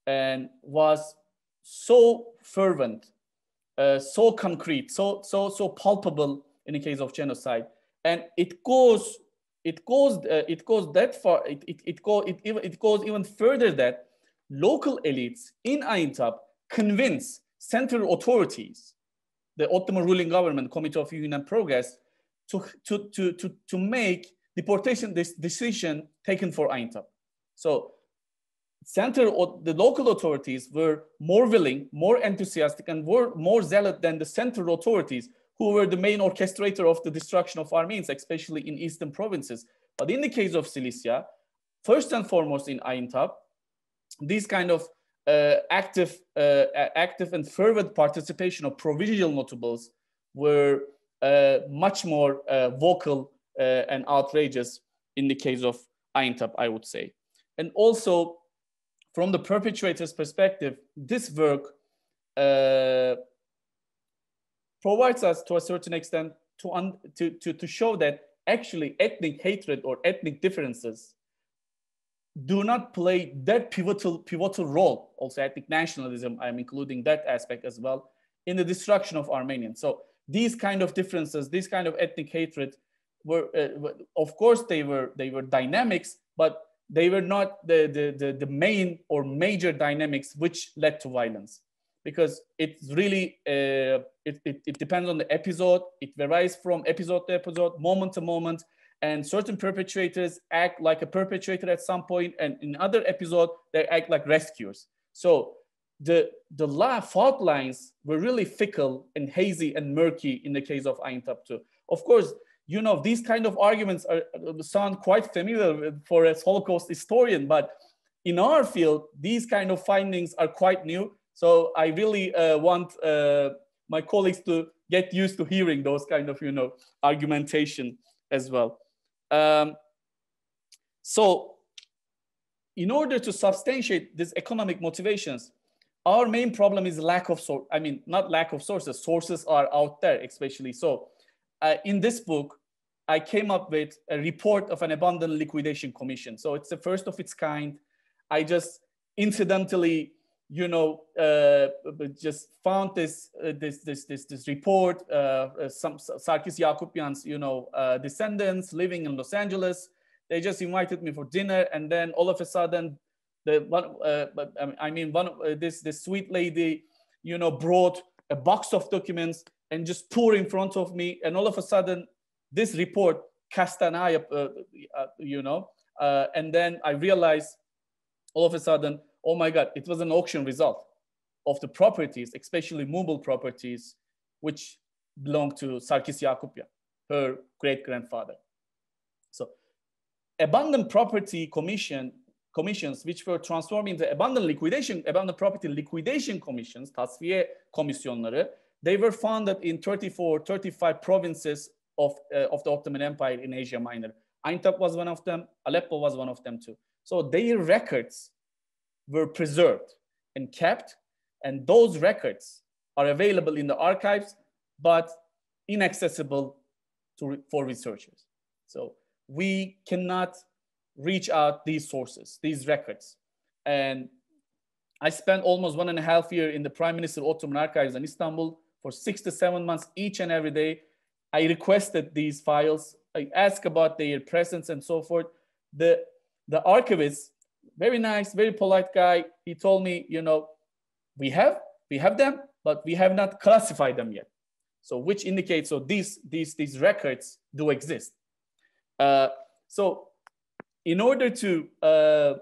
and was so fervent, uh, so concrete, so, so, so palpable in the case of genocide. And it goes, it goes, uh, it goes that far, it, it, it, go, it, it goes even further that local elites in Aintab convince central authorities, the Ottoman ruling government, Committee of Union and Progress, to, to, to, to, to make deportation this decision taken for Aintab. So center or the local authorities were more willing, more enthusiastic, and were more zealot than the central authorities, who were the main orchestrator of the destruction of Armenians, especially in eastern provinces. But in the case of Cilicia, first and foremost in Aintab, these kind of uh, active, uh, active and fervent participation of provincial notables were uh, much more uh, vocal uh, and outrageous in the case of Aintab, I would say. And also, from the perpetrator's perspective, this work uh, provides us to a certain extent to, un to, to, to show that actually ethnic hatred or ethnic differences do not play that pivotal, pivotal role. Also ethnic nationalism, I'm including that aspect as well, in the destruction of Armenians. So these kind of differences, these kind of ethnic hatred were, uh, of course they were, they were dynamics, but they were not the, the, the, the main or major dynamics which led to violence, because it's really, uh, it, it, it depends on the episode, it varies from episode to episode, moment to moment, and certain perpetrators act like a perpetrator at some point, and in other episode, they act like rescuers. So the, the fault lines were really fickle and hazy and murky in the case of Aintab too. Of course, you know, these kind of arguments are, sound quite familiar for a Holocaust historian, but in our field, these kind of findings are quite new. So I really uh, want uh, my colleagues to get used to hearing those kind of, you know, argumentation as well. Um, so in order to substantiate these economic motivations, our main problem is lack of, so I mean, not lack of sources, sources are out there, especially so. Uh, in this book, I came up with a report of an abandoned liquidation commission. So it's the first of its kind. I just incidentally, you know, uh, just found this uh, this this this this report. Uh, some Sarkis Yakupyan's, you know, uh, descendants living in Los Angeles. They just invited me for dinner, and then all of a sudden, the one, uh, I mean, one uh, this this sweet lady, you know, brought a box of documents and just pour in front of me. And all of a sudden, this report, Castanaya, uh, uh, you know, uh, and then I realized all of a sudden, oh my God, it was an auction result of the properties, especially movable properties, which belonged to Sarkis Yakupyan, her great-grandfather. So abandoned property commission, commissions, which were transformed into abandoned liquidation, abandoned property liquidation commissions, tasfiye komisyonları. They were founded in thirty-four, thirty-five provinces of, uh, of the Ottoman Empire in Asia Minor. Aintab was one of them, Aleppo was one of them too. So their records were preserved and kept, and those records are available in the archives, but inaccessible to re for researchers. So we cannot reach out these sources, these records. And I spent almost one and a half year in the Prime Minister Ottoman Archives in Istanbul. For six to seven months each and every day, I requested these files. I asked about their presence and so forth. The, the archivist, very nice, very polite guy, he told me, you know, we have, we have them, but we have not classified them yet. So which indicates, so these, these, these records do exist. Uh, so in order to uh,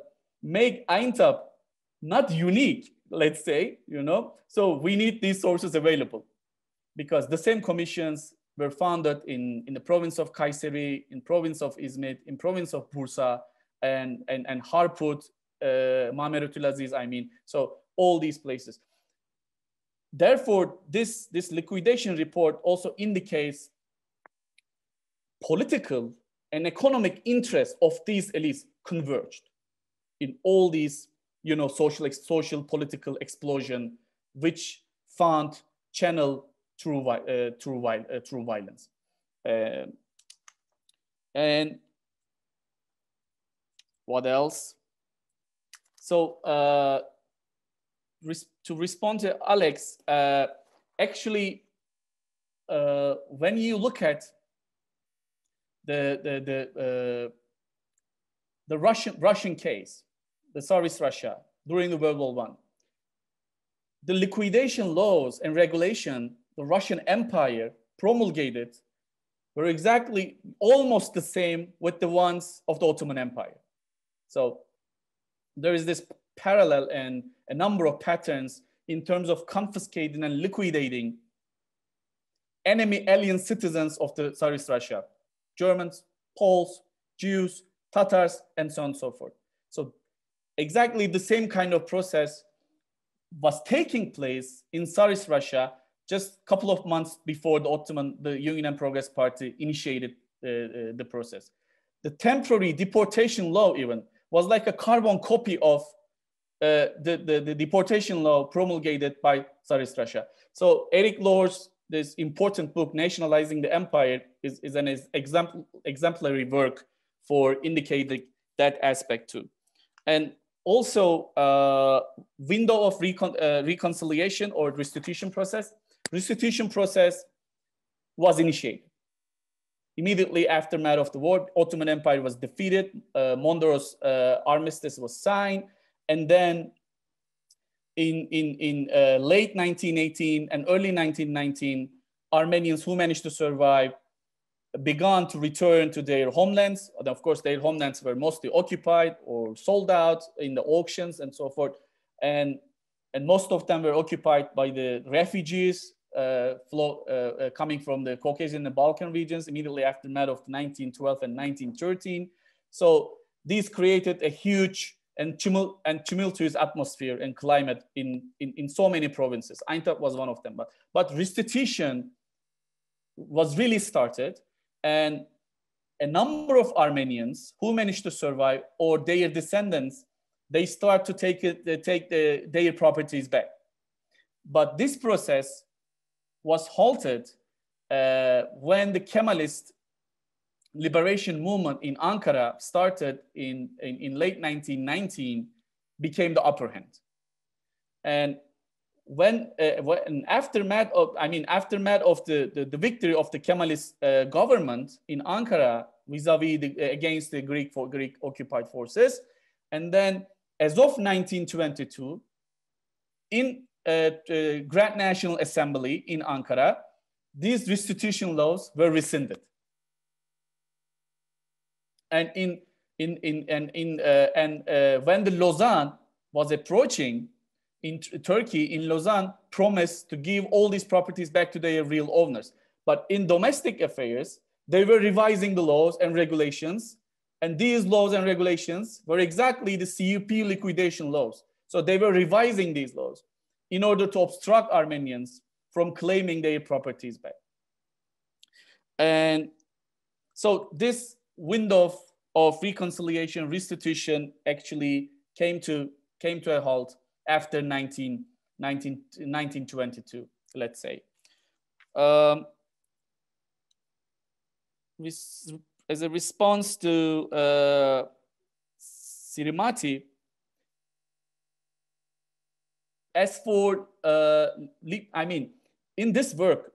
make Aintab not unique, let's say, you know, so we need these sources available, because the same commissions were founded in, in the province of Kayseri, in province of Izmit, in province of Bursa, and, and, and Harput, uh, Mamerutulaziz, I mean, so all these places. Therefore, this, this liquidation report also indicates political and economic interests of these elites converged in all these, you know, social, social political explosion, which found channel through, uh, through, uh, through violence. Uh, and what else? So uh, res to respond to Alex, uh, actually, uh, when you look at the the the, uh, the Russian Russian case, the Tsarist Russia during the World War One, the liquidation laws and regulation the Russian Empire promulgated were exactly almost the same with the ones of the Ottoman Empire. So there is this parallel and a number of patterns in terms of confiscating and liquidating enemy alien citizens of the Tsarist Russia, Germans, Poles, Jews, Tatars, and so on and so forth. So exactly the same kind of process was taking place in Tsarist Russia just a couple of months before the Ottoman, the Union and Progress Party initiated uh, uh, the process. The temporary deportation law even was like a carbon copy of uh, the, the, the deportation law promulgated by Tsarist Russia. So Eric Lohr's, this important book, Nationalizing the Empire, is, is an example, exemplary work for indicating that aspect too. And also uh, window of recon uh, reconciliation or restitution process. Restitution process was initiated. Immediately aftermath of the war, Ottoman Empire was defeated, uh, Mondros uh, armistice was signed, and then in, in, in uh, late nineteen eighteen and early nineteen nineteen, Armenians who managed to survive began to return to their homelands. And of course, their homelands were mostly occupied or sold out in the auctions and so forth. And, and most of them were occupied by the refugees Uh, flow, uh, uh, coming from the Caucasian and the Balkan regions immediately after the aftermath of nineteen twelve and nineteen thirteen. So these created a huge and, tumult and tumultuous atmosphere and climate in, in, in so many provinces. Aintab was one of them, but, but restitution was really started, and a number of Armenians who managed to survive or their descendants, they start to take, it, they take the, their properties back. But this process was halted uh, when the Kemalist liberation movement in Ankara started in, in, in late nineteen nineteen, became the upper hand. And when, uh, when aftermath of, I mean, aftermath of the, the, the victory of the Kemalist uh, government in Ankara vis-a-vis the, against the Greek, for Greek occupied forces. And then as of nineteen twenty-two, in Uh, uh, Grand National Assembly in Ankara, these restitution laws were rescinded. And in in in and in uh, and uh, when the Lausanne was approaching, in Turkey in Lausanne promised to give all these properties back to their real owners. But in domestic affairs, they were revising the laws and regulations, and these laws and regulations were exactly the C U P liquidation laws. So they were revising these laws in order to obstruct Armenians from claiming their properties back. And so this window of, of reconciliation, restitution actually came to, came to a halt after nineteen twenty-two, let's say. Um, as a response to uh, Sreemati, As for, uh, I mean, in this work,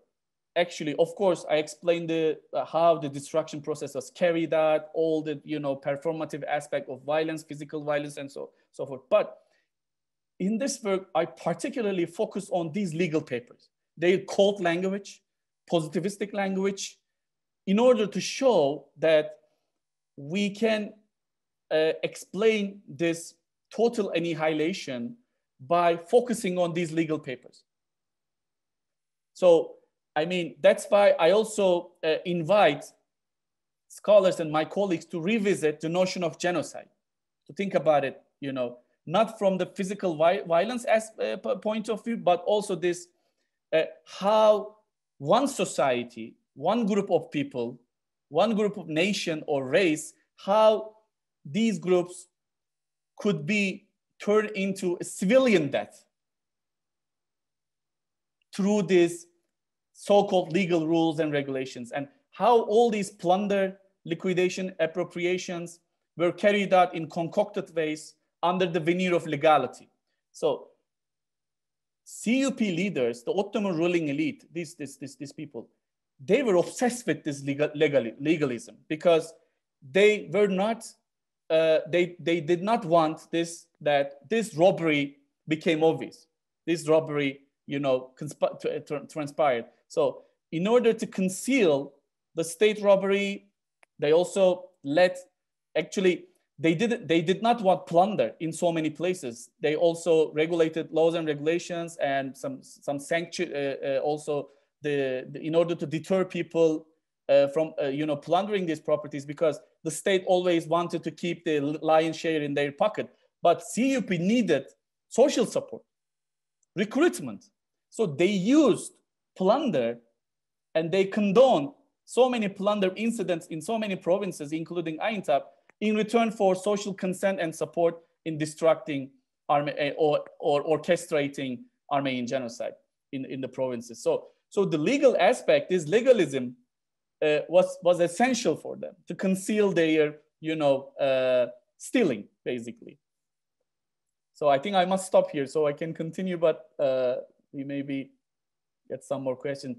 actually, of course, I explained the, uh, how the destruction process was carried out, all the, you know, performative aspect of violence, physical violence, and so, so forth. But in this work, I particularly focus on these legal papers. They code language, positivistic language, in order to show that we can uh, explain this total annihilation by focusing on these legal papers. So, I mean, that's why I also uh, invite scholars and my colleagues to revisit the notion of genocide, to think about it, you know, not from the physical vi violence as, uh, point of view, but also this uh, how one society, one group of people, one group of nation or race, how these groups could be turned into a civilian death through these so-called legal rules and regulations, and how all these plunder, liquidation, appropriations were carried out in concocted ways under the veneer of legality. So C U P leaders, the Ottoman ruling elite, these, these, these, these people, they were obsessed with this legal, legal, legalism because they were not, uh, they, they did not want this, that this robbery became obvious. This robbery, you know, transpired. So in order to conceal the state robbery, they also let, actually, they did, they did not want plunder in so many places. They also regulated laws and regulations and some, some sanction, uh, uh, also the, the, in order to deter people uh, from, uh, you know, plundering these properties, because the state always wanted to keep the lion's share in their pocket. But C U P needed social support, recruitment. So they used plunder and they condoned so many plunder incidents in so many provinces, including Aintab, in return for social consent and support in destructing Arme or, or orchestrating Armenian genocide in, in the provinces. So, so the legal aspect, this legalism, uh, was, was essential for them to conceal their, you know, uh, stealing, basically. So I think I must stop here so I can continue, but uh, we maybe get some more questions.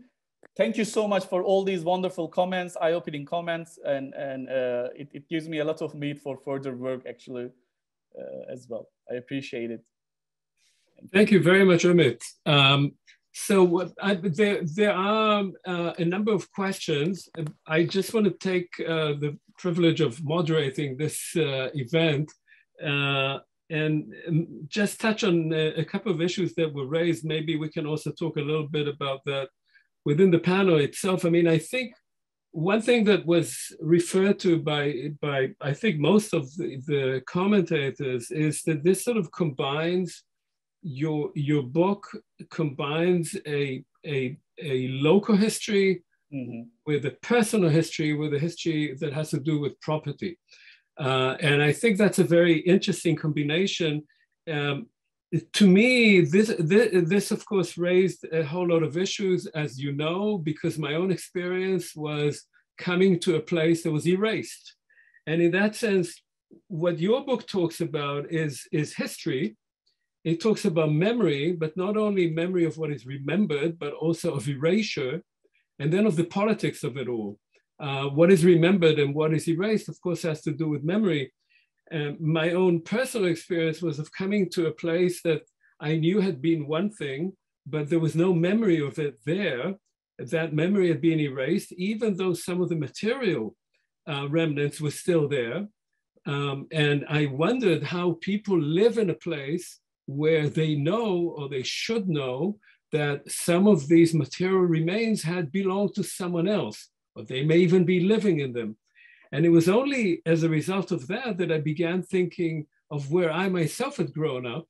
Thank you so much for all these wonderful comments, eye-opening comments, and, and uh, it, it gives me a lot of meat for further work, actually, uh, as well. I appreciate it. Thank, Thank you. you very much, Ümit. Um, so what I, there, there are uh, a number of questions. I just want to take uh, the privilege of moderating this uh, event uh, and just touch on a, a couple of issues that were raised. Maybe we can also talk a little bit about that within the panel itself. I mean, I think one thing that was referred to by, by I think most of the, the commentators is that this sort of combines, your, your book combines a, a, a local history mm-hmm. with a personal history, with a history that has to do with property. Uh, and I think that's a very interesting combination. Um, To me, this, this, this of course raised a whole lot of issues, as you know, because my own experience was coming to a place that was erased. And in that sense, what your book talks about is, is history. It talks about memory, but not only memory of what is remembered, but also of erasure, and then of the politics of it all. Uh, what is remembered and what is erased, of course, has to do with memory. Um, my own personal experience was of coming to a place that I knew had been one thing, but there was no memory of it there. That memory had been erased, even though some of the material uh, remnants were still there. Um, and I wondered how people live in a place where they know, or they should know, that some of these material remains had belonged to someone else, or they may even be living in them. And it was only as a result of that that I began thinking of where I myself had grown up,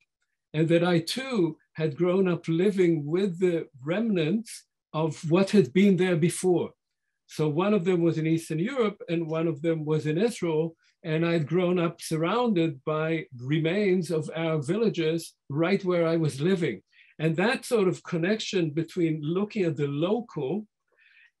and that I too had grown up living with the remnants of what had been there before. So one of them was in Eastern Europe and one of them was in Israel. And I'd grown up surrounded by remains of Arab villages right where I was living. And that sort of connection between looking at the local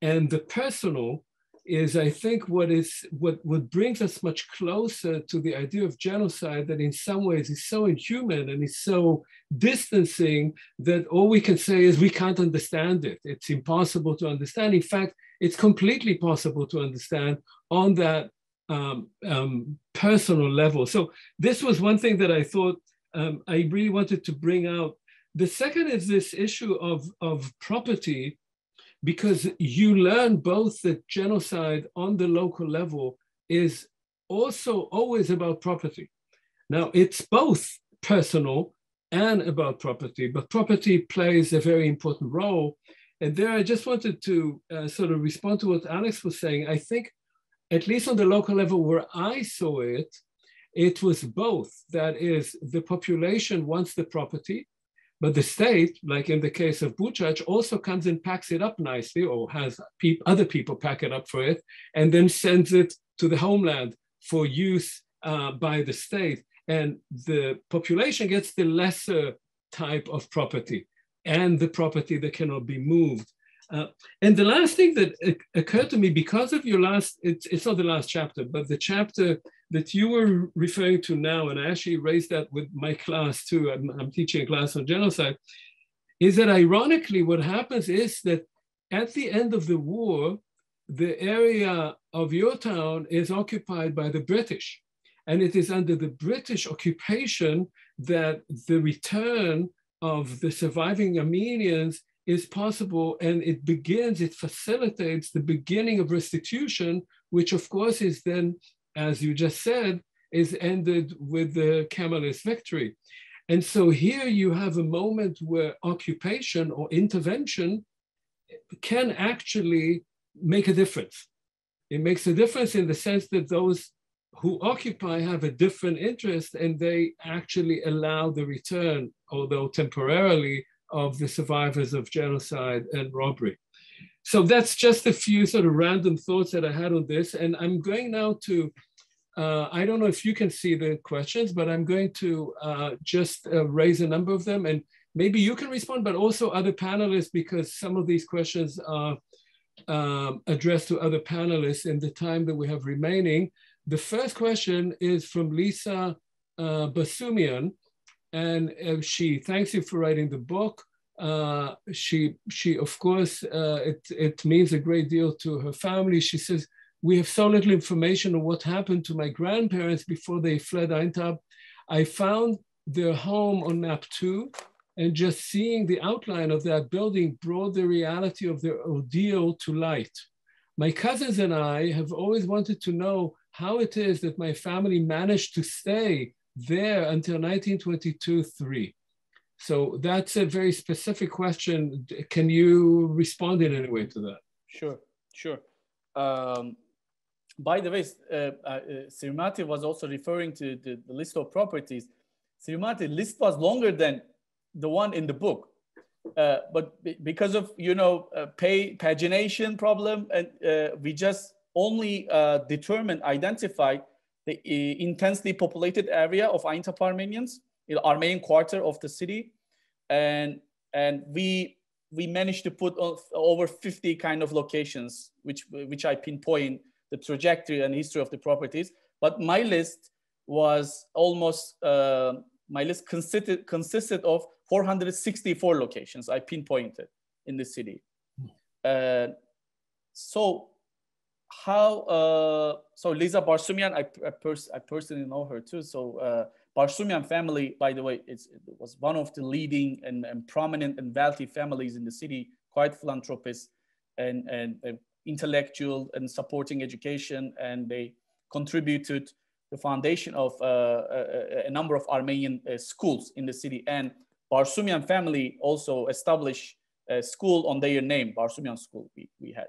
and the personal is, I think, what is what, what brings us much closer to the idea of genocide that in some ways is so inhuman and is so distancing that all we can say is we can't understand it. It's impossible to understand. In fact, it's completely possible to understand on that um, um, personal level. So this was one thing that I thought um, I really wanted to bring out. The second is this issue of, of property, because you learn both that genocide on the local level is also always about property. Now, it's both personal and about property, but property plays a very important role. And there I just wanted to uh, sort of respond to what Alex was saying. I think, at least on the local level where I saw it, it was both. That is, the population wants the property, But the state, like in the case of Buchach, also comes and packs it up nicely, or has pe other people pack it up for it, and then sends it to the homeland for use uh, by the state. And the population gets the lesser type of property and the property that cannot be moved. Uh, and the last thing that occurred to me, because of your last, it's, it's not the last chapter, but the chapter that you were referring to now, and I actually raised that with my class too, I'm, I'm teaching a class on genocide, is that ironically what happens is that at the end of the war, the area of your town is occupied by the British. And it is under the British occupation that the return of the surviving Armenians is possible, and it begins, it facilitates the beginning of restitution, which of course is then, as you just said, is ended with the Kemalist victory. And so here you have a moment where occupation or intervention can actually make a difference. It makes a difference in the sense that those who occupy have a different interest, and they actually allow the return, although temporarily, of the survivors of genocide and robbery. So that's just a few sort of random thoughts that I had on this. And I'm going now to, uh, I don't know if you can see the questions, but I'm going to uh, just uh, raise a number of them, and maybe you can respond, but also other panelists, because some of these questions are um, addressed to other panelists in the time that we have remaining. The first question is from Lisa uh, Basumian, and uh, she thanks you for writing the book. Uh, she, she, of course, uh, it, it means a great deal to her family. She says, we have so little information on what happened to my grandparents before they fled Aintab. I found their home on map two, and just seeing the outline of that building brought the reality of their ordeal to light. My cousins and I have always wanted to know how it is that my family managed to stay there until nineteen twenty-two three. So that's a very specific question. Can you respond in any way to that? Sure, sure. Um, by the way, uh, uh, Sreemati was also referring to the, the list of properties. Sreemati, list was longer than the one in the book, uh, but because of, you know, uh, pay pagination problem, and uh, we just only uh, determine, identify the uh, intensely populated area of Aintab Armenians, the Armenian quarter of the city, and and we we managed to put over fifty kind of locations, which which I pinpoint the trajectory and history of the properties. But my list was almost uh, my list consisted consisted of four hundred sixty-four locations I pinpointed in the city. Uh, so. How, uh, so Lisa Barsumian, I, I, pers I personally know her too. So uh, Barsumian family, by the way, it's, it was one of the leading and, and prominent and wealthy families in the city, quite philanthropist and, and uh, intellectual and supporting education. And they contributed the foundation of uh, a, a number of Armenian uh, schools in the city. And Barsumian family also established a school on their name, Barsumian school we, we had.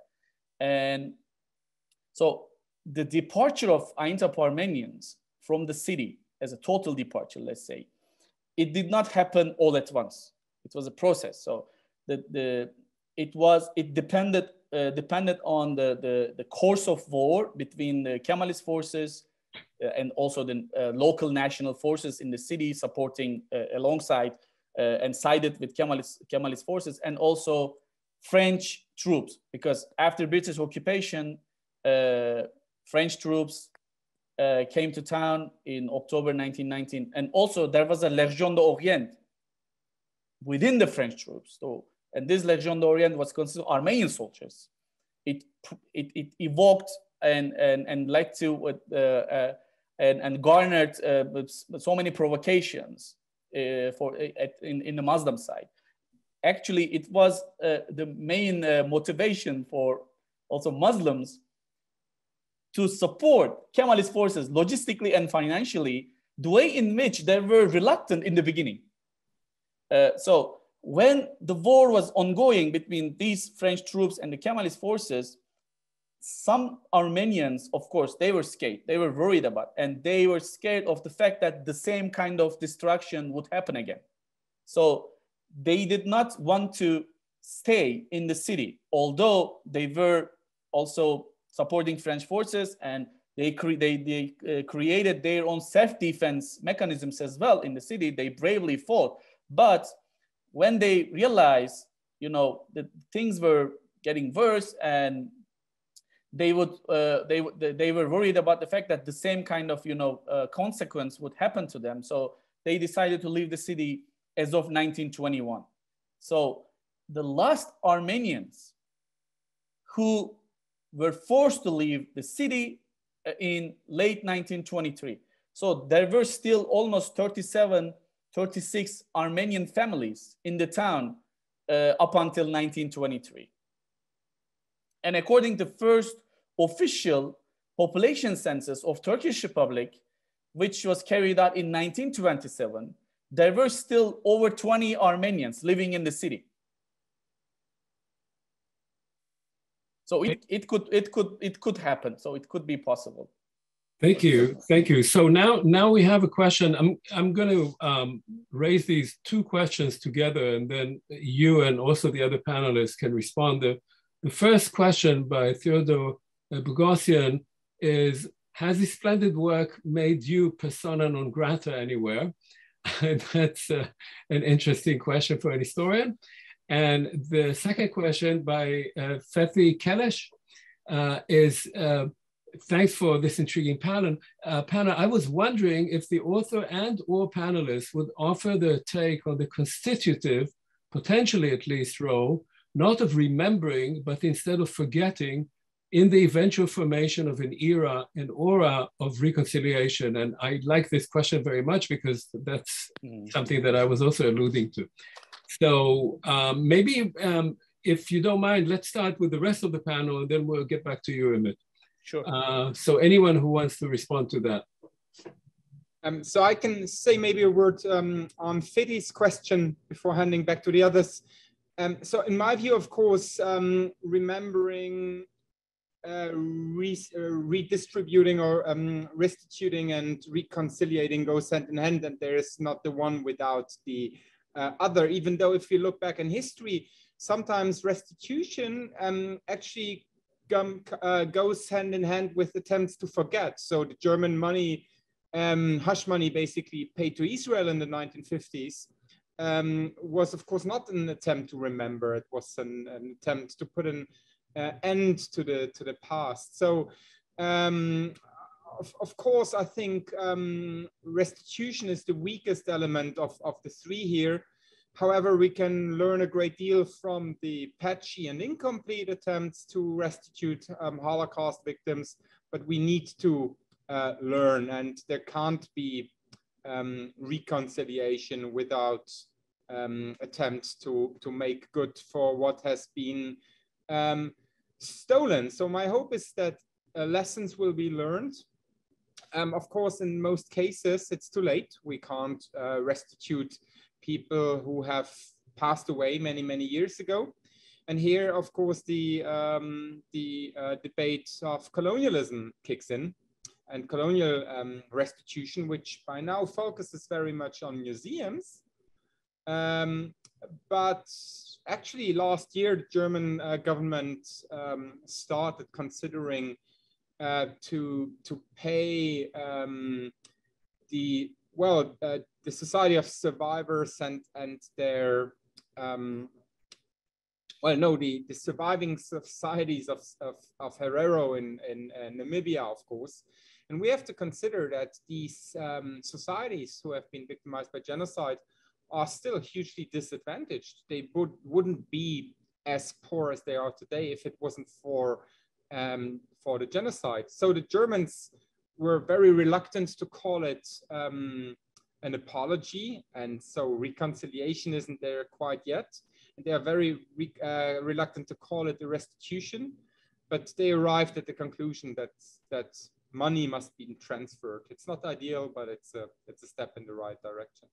And so the departure of Aintab Armenians from the city as a total departure, let's say, it did not happen all at once. It was a process. So the, the, it, was, it depended, uh, depended on the, the, the course of war between the Kemalist forces uh, and also the uh, local national forces in the city supporting uh, alongside uh, and sided with Kemalist, Kemalist forces, and also French troops, because after British occupation, Uh, French troops uh, came to town in October nineteen nineteen. And also there was a Legion d'Orient within the French troops. So, and this Legion d'Orient was considered Armenian soldiers. It, it, it evoked and, and, and led to uh, uh, and, and garnered uh, so many provocations uh, for, at, in, in the Muslim side. Actually, it was uh, the main uh, motivation for also Muslims to support Kemalist forces logistically and financially, the way in which they were reluctant in the beginning. Uh, so when the war was ongoing between these French troops and the Kemalist forces, some Armenians, of course, they were scared, they were worried about, and they were scared of the fact that the same kind of destruction would happen again. So they did not want to stay in the city, although they were also supporting French forces, and they, cre they, they uh, created their own self-defense mechanisms as well in the city. They bravely fought. But when they realized, you know, that things were getting worse, and they would, uh, they, they were worried about the fact that the same kind of, you know, uh, consequence would happen to them. So they decided to leave the city as of nineteen twenty-one. So the last Armenians who were forced to leave the city in late nineteen twenty-three. So there were still almost thirty-seven, thirty-six Armenian families in the town uh, up until nineteen twenty-three. And according to the first official population census of Turkish Republic, which was carried out in nineteen twenty-seven, there were still over twenty Armenians living in the city. So it, it could it could it could happen. So it could be possible. Thank you, thank you. So now now we have a question. I'm I'm going to um, raise these two questions together, and then you and also the other panelists can respond. The the first question by Theodore Boghossian is: has his splendid work made you persona non grata anywhere? And that's uh, an interesting question for an historian. And the second question by uh, Fethi Kelesh uh, is, uh, thanks for this intriguing panel. Uh, panel. I was wondering if the author and or panelists would offer their take on the constitutive, potentially at least, role, not of remembering, but instead of forgetting, in the eventual formation of an era, an aura of reconciliation. And I like this question very much because that's mm. something that I was also alluding to. So um, maybe um, if you don't mind, let's start with the rest of the panel, and then we'll get back to you, Ümit. Sure. Uh, so anyone who wants to respond to that. Um, so I can say maybe a word um, on Fethi's question before handing back to the others. Um, so in my view, of course, um, remembering, uh, re uh, redistributing or um, restituting and reconciliating goes hand in hand, and there is not the one without the Uh, other, even though if you look back in history, sometimes restitution um, actually gum, uh, goes hand in hand with attempts to forget. So the German money, um, hush money basically paid to Israel in the nineteen fifties um, was of course not an attempt to remember, it was an, an attempt to put an uh, end to the, to the past. So um, Of, of course, I think um, restitution is the weakest element of, of the three here. However, we can learn a great deal from the patchy and incomplete attempts to restitute um, Holocaust victims, but we need to uh, learn, and there can't be um, reconciliation without um, attempts to, to make good for what has been um, stolen. So my hope is that uh, lessons will be learned. Um, of course, in most cases, it's too late. We can't uh, restitute people who have passed away many, many years ago. And here, of course, the, um, the uh, debate of colonialism kicks in, and colonial um, restitution, which by now focuses very much on museums. Um, but actually, last year, the German uh, government um, started considering Uh, to to pay um, the well uh, the Society of Survivors and and their um, well no the the surviving societies of of, of Herero in, in in Namibia, of course, and we have to consider that these um, societies who have been victimized by genocide are still hugely disadvantaged. They would wouldn't be as poor as they are today if it wasn't for Um, for the genocide. So the Germans were very reluctant to call it um, an apology, and so reconciliation isn't there quite yet. And they are very re uh, reluctant to call it a restitution, but they arrived at the conclusion that that money must be transferred. It's not ideal, but it's a it's a step in the right direction.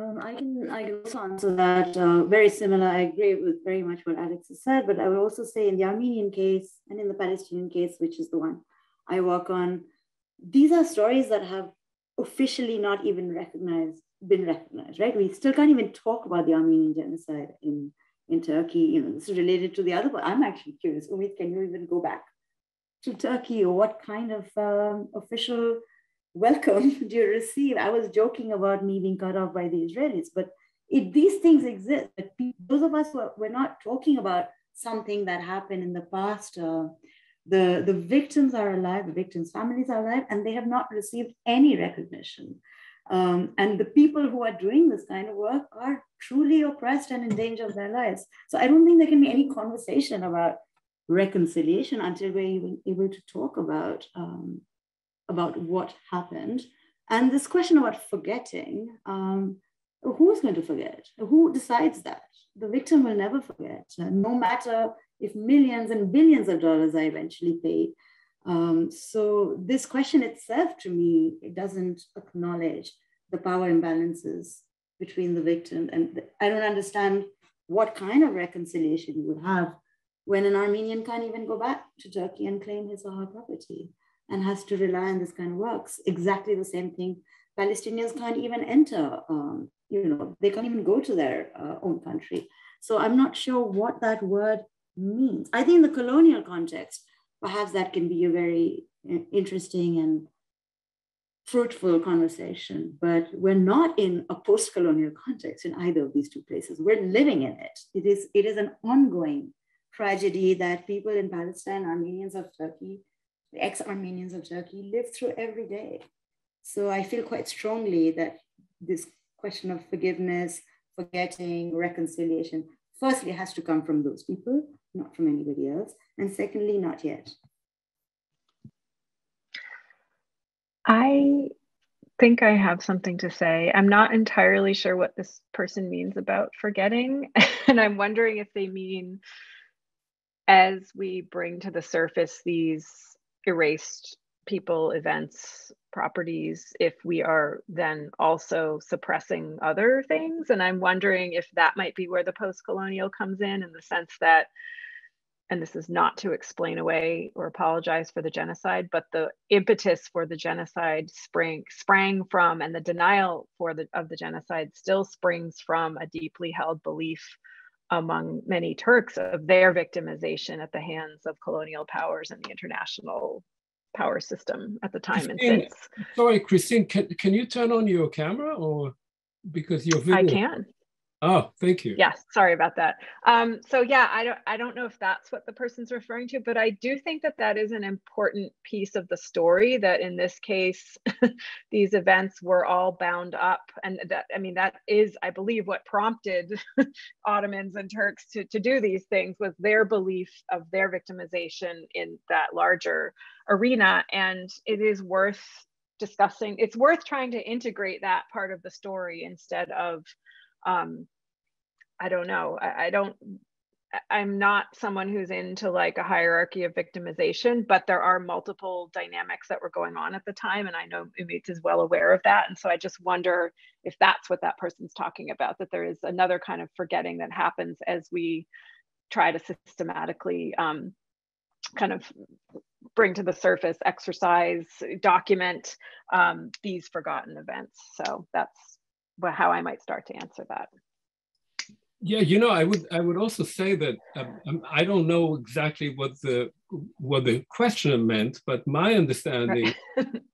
Um, I can I can also answer that. Uh, very similar. I agree with very much what Alex has said, but I would also say in the Armenian case and in the Palestinian case, which is the one I work on, these are stories that have officially not even recognized, been recognized, right? We still can't even talk about the Armenian genocide in, in Turkey. You know, this is related to the other, but I'm actually curious, Ümit, can you even go back to Turkey, or what kind of um, official welcome do you receive? I was joking about me being cut off by the Israelis, but it, these things exist. But those of us who are, we're not talking about something that happened in the past, uh, the, the victims are alive, the victims' families are alive, and they have not received any recognition. Um, and the people who are doing this kind of work are truly oppressed and in danger of their lives. So I don't think there can be any conversation about reconciliation until we're even able to talk about, um, about what happened. And this question about forgetting, um, who's going to forget? Who decides that? The victim will never forget, no matter if millions and billions of dollars are eventually paid. Um, so this question itself, to me, it doesn't acknowledge the power imbalances between the victim. And the, I don't understand what kind of reconciliation you would have when an Armenian can't even go back to Turkey and claim his or her property and has to rely on this kind of works. Exactly the same thing. Palestinians can't even enter, um, you know, they can't even go to their uh, own country. So I'm not sure what that word means. I think in the colonial context, perhaps that can be a very interesting and fruitful conversation, but we're not in a post-colonial context in either of these two places. We're living in it. It is, it is an ongoing tragedy that people in Palestine, Armenians of Turkey, ex-Armenians of Turkey live through every day. So I feel quite strongly that this question of forgiveness, forgetting, reconciliation, firstly, has to come from those people, not from anybody else. And secondly, not yet. I think I have something to say. I'm not entirely sure what this person means about forgetting. And I'm wondering if they mean, as we bring to the surface these erased people, events, properties, if we are then also suppressing other things. And I'm wondering if that might be where the post-colonial comes in, in the sense that, and this is not to explain away or apologize for the genocide, but the impetus for the genocide spring, sprang from, and the denial for the, of the genocide still springs from, a deeply held belief among many Turks of their victimization at the hands of colonial powers and the international power system at the time. Christine, and since. Sorry, Christine, can, can you turn on your camera, or because your video? I can. Oh, thank you. Yes, sorry about that. Um, so yeah, I don't, I don't know if that's what the person's referring to, but I do think that that is an important piece of the story, that in this case, these events were all bound up. And that, I mean, that is, I believe, what prompted Ottomans and Turks to, to do these things, was their belief of their victimization in that larger arena. And it is worth discussing. It's worth trying to integrate that part of the story instead of, um, I don't know. I, I don't, I'm not someone who's into like a hierarchy of victimization, but there are multiple dynamics that were going on at the time. And I know Ümit is well aware of that. And so I just wonder if that's what that person's talking about, that there is another kind of forgetting that happens as we try to systematically um, kind of bring to the surface, exercise, document um, these forgotten events. So that's how I might start to answer that. Yeah, you know, I would I would also say that um, I don't know exactly what the what the questioner meant, but my understanding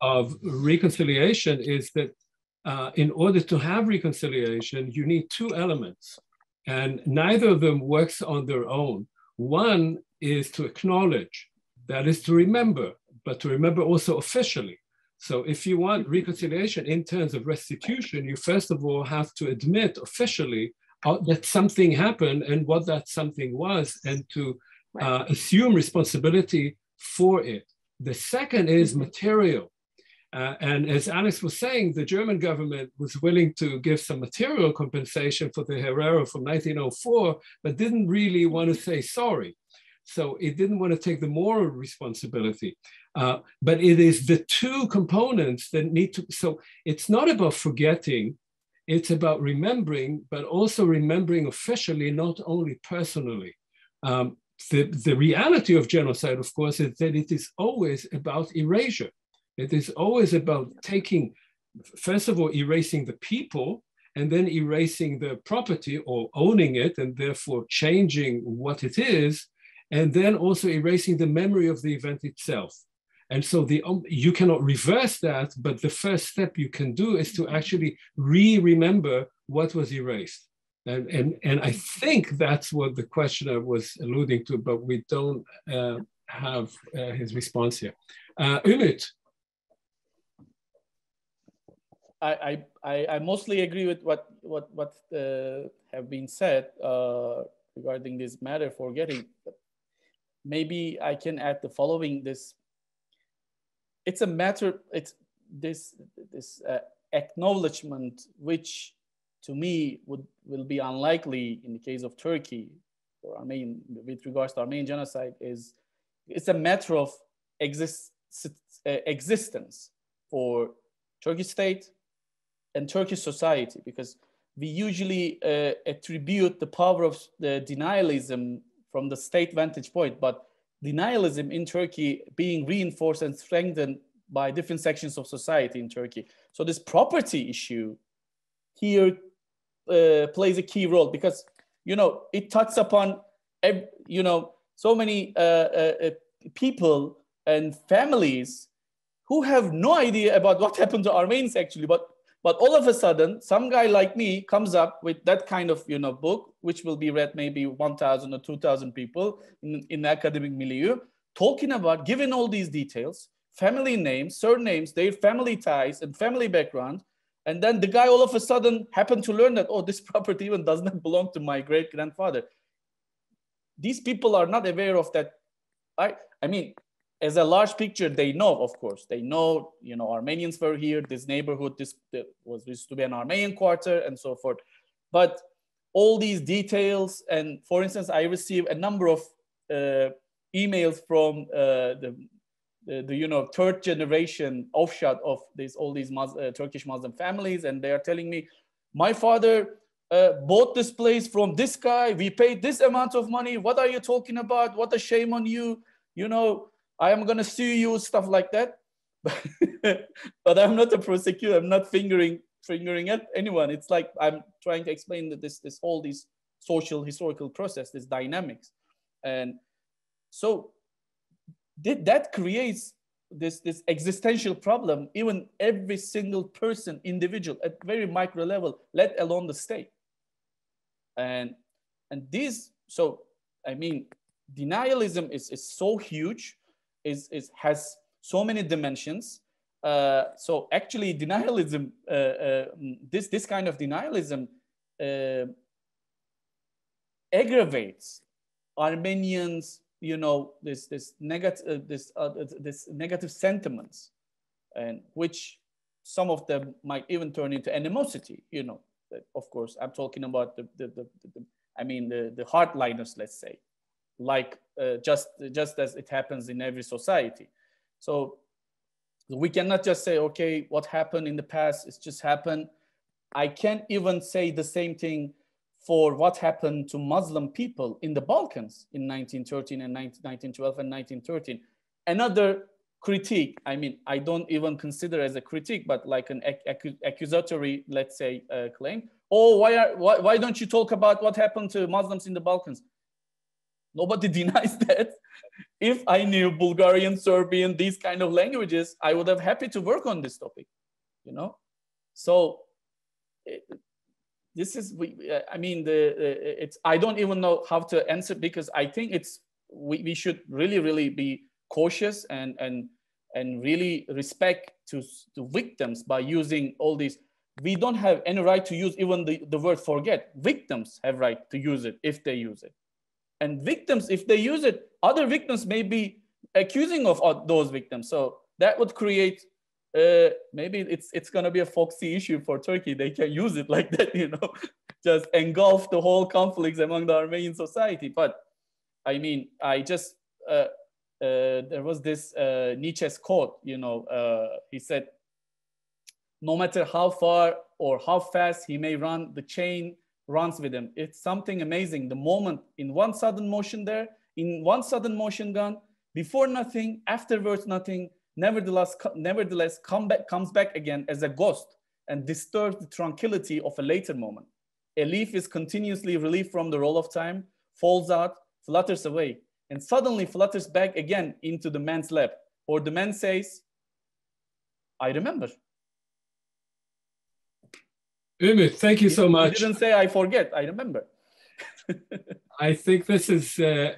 of reconciliation is that uh, in order to have reconciliation, you need two elements, and neither of them works on their own. One is to acknowledge, that is to remember, but to remember also officially. So if you want reconciliation in terms of restitution, you first of all have to admit officially that something happened and what that something was, and to uh, assume responsibility for it. The second is material. Uh, and as Alex was saying, the German government was willing to give some material compensation for the Herero from nineteen oh four, but didn't really want to say sorry. So it didn't want to take the moral responsibility. Uh, but it is the two components that need to, so it's not about forgetting, it's about remembering, but also remembering officially, not only personally. Um, the, the reality of genocide, of course, is that it is always about erasure. It is always about taking first of all, erasing the people and then erasing the property or owning it and therefore changing what it is, and then also erasing the memory of the event itself. And so the, um, you cannot reverse that, but the first step you can do is to actually re-remember what was erased. And, and, and I think that's what the questioner was alluding to, but we don't uh, have uh, his response here. Uh, Ümit. I, I, I mostly agree with what, what, what uh, have been said uh, regarding this matter, forgetting. Maybe I can add the following. This, it's a matter, it's this, this uh, acknowledgement, which to me would, will be unlikely in the case of Turkey, or Armenian, with regards to Armenian genocide, is it's a matter of exist, uh, existence for Turkish state and Turkish society, because we usually uh, attribute the power of the denialism from the state vantage point, but denialism in Turkey being reinforced and strengthened by different sections of society in Turkey. So this property issue here uh, plays a key role, because, you know, it touches upon, you know, so many uh, uh, people and families who have no idea about what happened to Armenians actually, but but all of a sudden, some guy like me comes up with that kind of, you know, book, which will be read maybe one thousand or two thousand people in, in the academic milieu, talking about, giving all these details, family names, surnames, their family ties and family background. And then the guy all of a sudden happened to learn that, oh, this property even does not belong to my great grandfather. These people are not aware of that. I, I mean, as a large picture, they know, of course, they know, you know, Armenians were here, this neighborhood, this was used to be an Armenian quarter and so forth. But all these details, and for instance, I received a number of uh, emails from uh, the, the, the, you know, third generation offshot of these, all these Mus uh, Turkish Muslim families. And they are telling me, my father uh, bought this place from this guy. We paid this amount of money. What are you talking about? What a shame on you, you know. I am going to sue you, stuff like that. But I'm not a prosecutor. I'm not fingering fingering at anyone. It's like I'm trying to explain that this, this all these social historical process, this dynamics. And so th that creates this, this existential problem, even every single person, individual, at very micro level, let alone the state. And, and these, so, I mean, denialism is, is so huge. Is, is has so many dimensions. Uh, so actually denialism, uh, uh, this, this kind of denialism uh, aggravates Armenians, you know, this, this, negat uh, this, uh, this negative sentiments, and which some of them might even turn into animosity, you know. Of course, I'm talking about the, the, the, the, the I mean, the, the hardliners, let's say. Like uh, just just as it happens in every society. So we cannot just say, okay, what happened in the past, it's just happened. I can't even say the same thing for what happened to Muslim people in the Balkans in nineteen thirteen and nineteen twelve and nineteen thirteen. Another critique, I mean, I don't even consider as a critique, but like an ac accusatory, let's say, uh, claim. Oh, why, are, why, why don't you talk about what happened to Muslims in the Balkans? Nobody denies that. If I knew Bulgarian, Serbian, these kind of languages, I would have happy to work on this topic, you know? So it, this is, we, I mean, the, it's, I don't even know how to answer, because I think it's, we, we should really, really be cautious and, and, and really respect to, to victims by using all these. We don't have any right to use even the, the word forget. Victims have right to use it if they use it. And victims, if they use it, other victims may be accusing of those victims. So that would create, uh, maybe it's, it's gonna be a foxy issue for Turkey. They can use it like that, you know, just engulf the whole conflicts among the Armenian society. But I mean, I just, uh, uh, there was this uh, Nietzsche's quote, you know, uh, he said, no matter how far or how fast he may run, the chain runs with him. It's something amazing. The moment, in one sudden motion there, in one sudden motion gone, before nothing, afterwards nothing, nevertheless, nevertheless come back, comes back again as a ghost and disturbs the tranquility of a later moment. A leaf is continuously relieved from the roll of time, falls out, flutters away, and suddenly flutters back again into the man's lap. Or the man says, I remember. Ümit, thank you so much. He didn't say I forget, I remember. I think this is uh,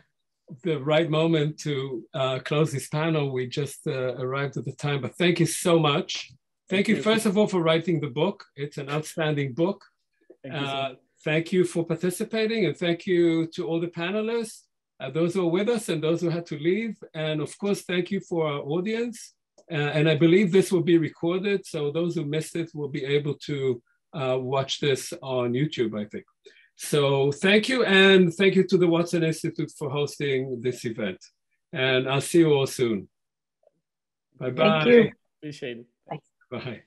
the right moment to uh, close this panel. We just uh, arrived at the time, but thank you so much. Thank, thank you, first of all, for writing the book. It's an outstanding book. Thank you, so uh, thank you for participating, and thank you to all the panelists, uh, those who are with us and those who had to leave. And of course, thank you for our audience. Uh, and I believe this will be recorded, so those who missed it will be able to uh, watch this on YouTube, I think. So thank you, and thank you to the Watson Institute for hosting this event. And I'll see you all soon. Bye-bye. Thank you. Appreciate it. Bye. Bye.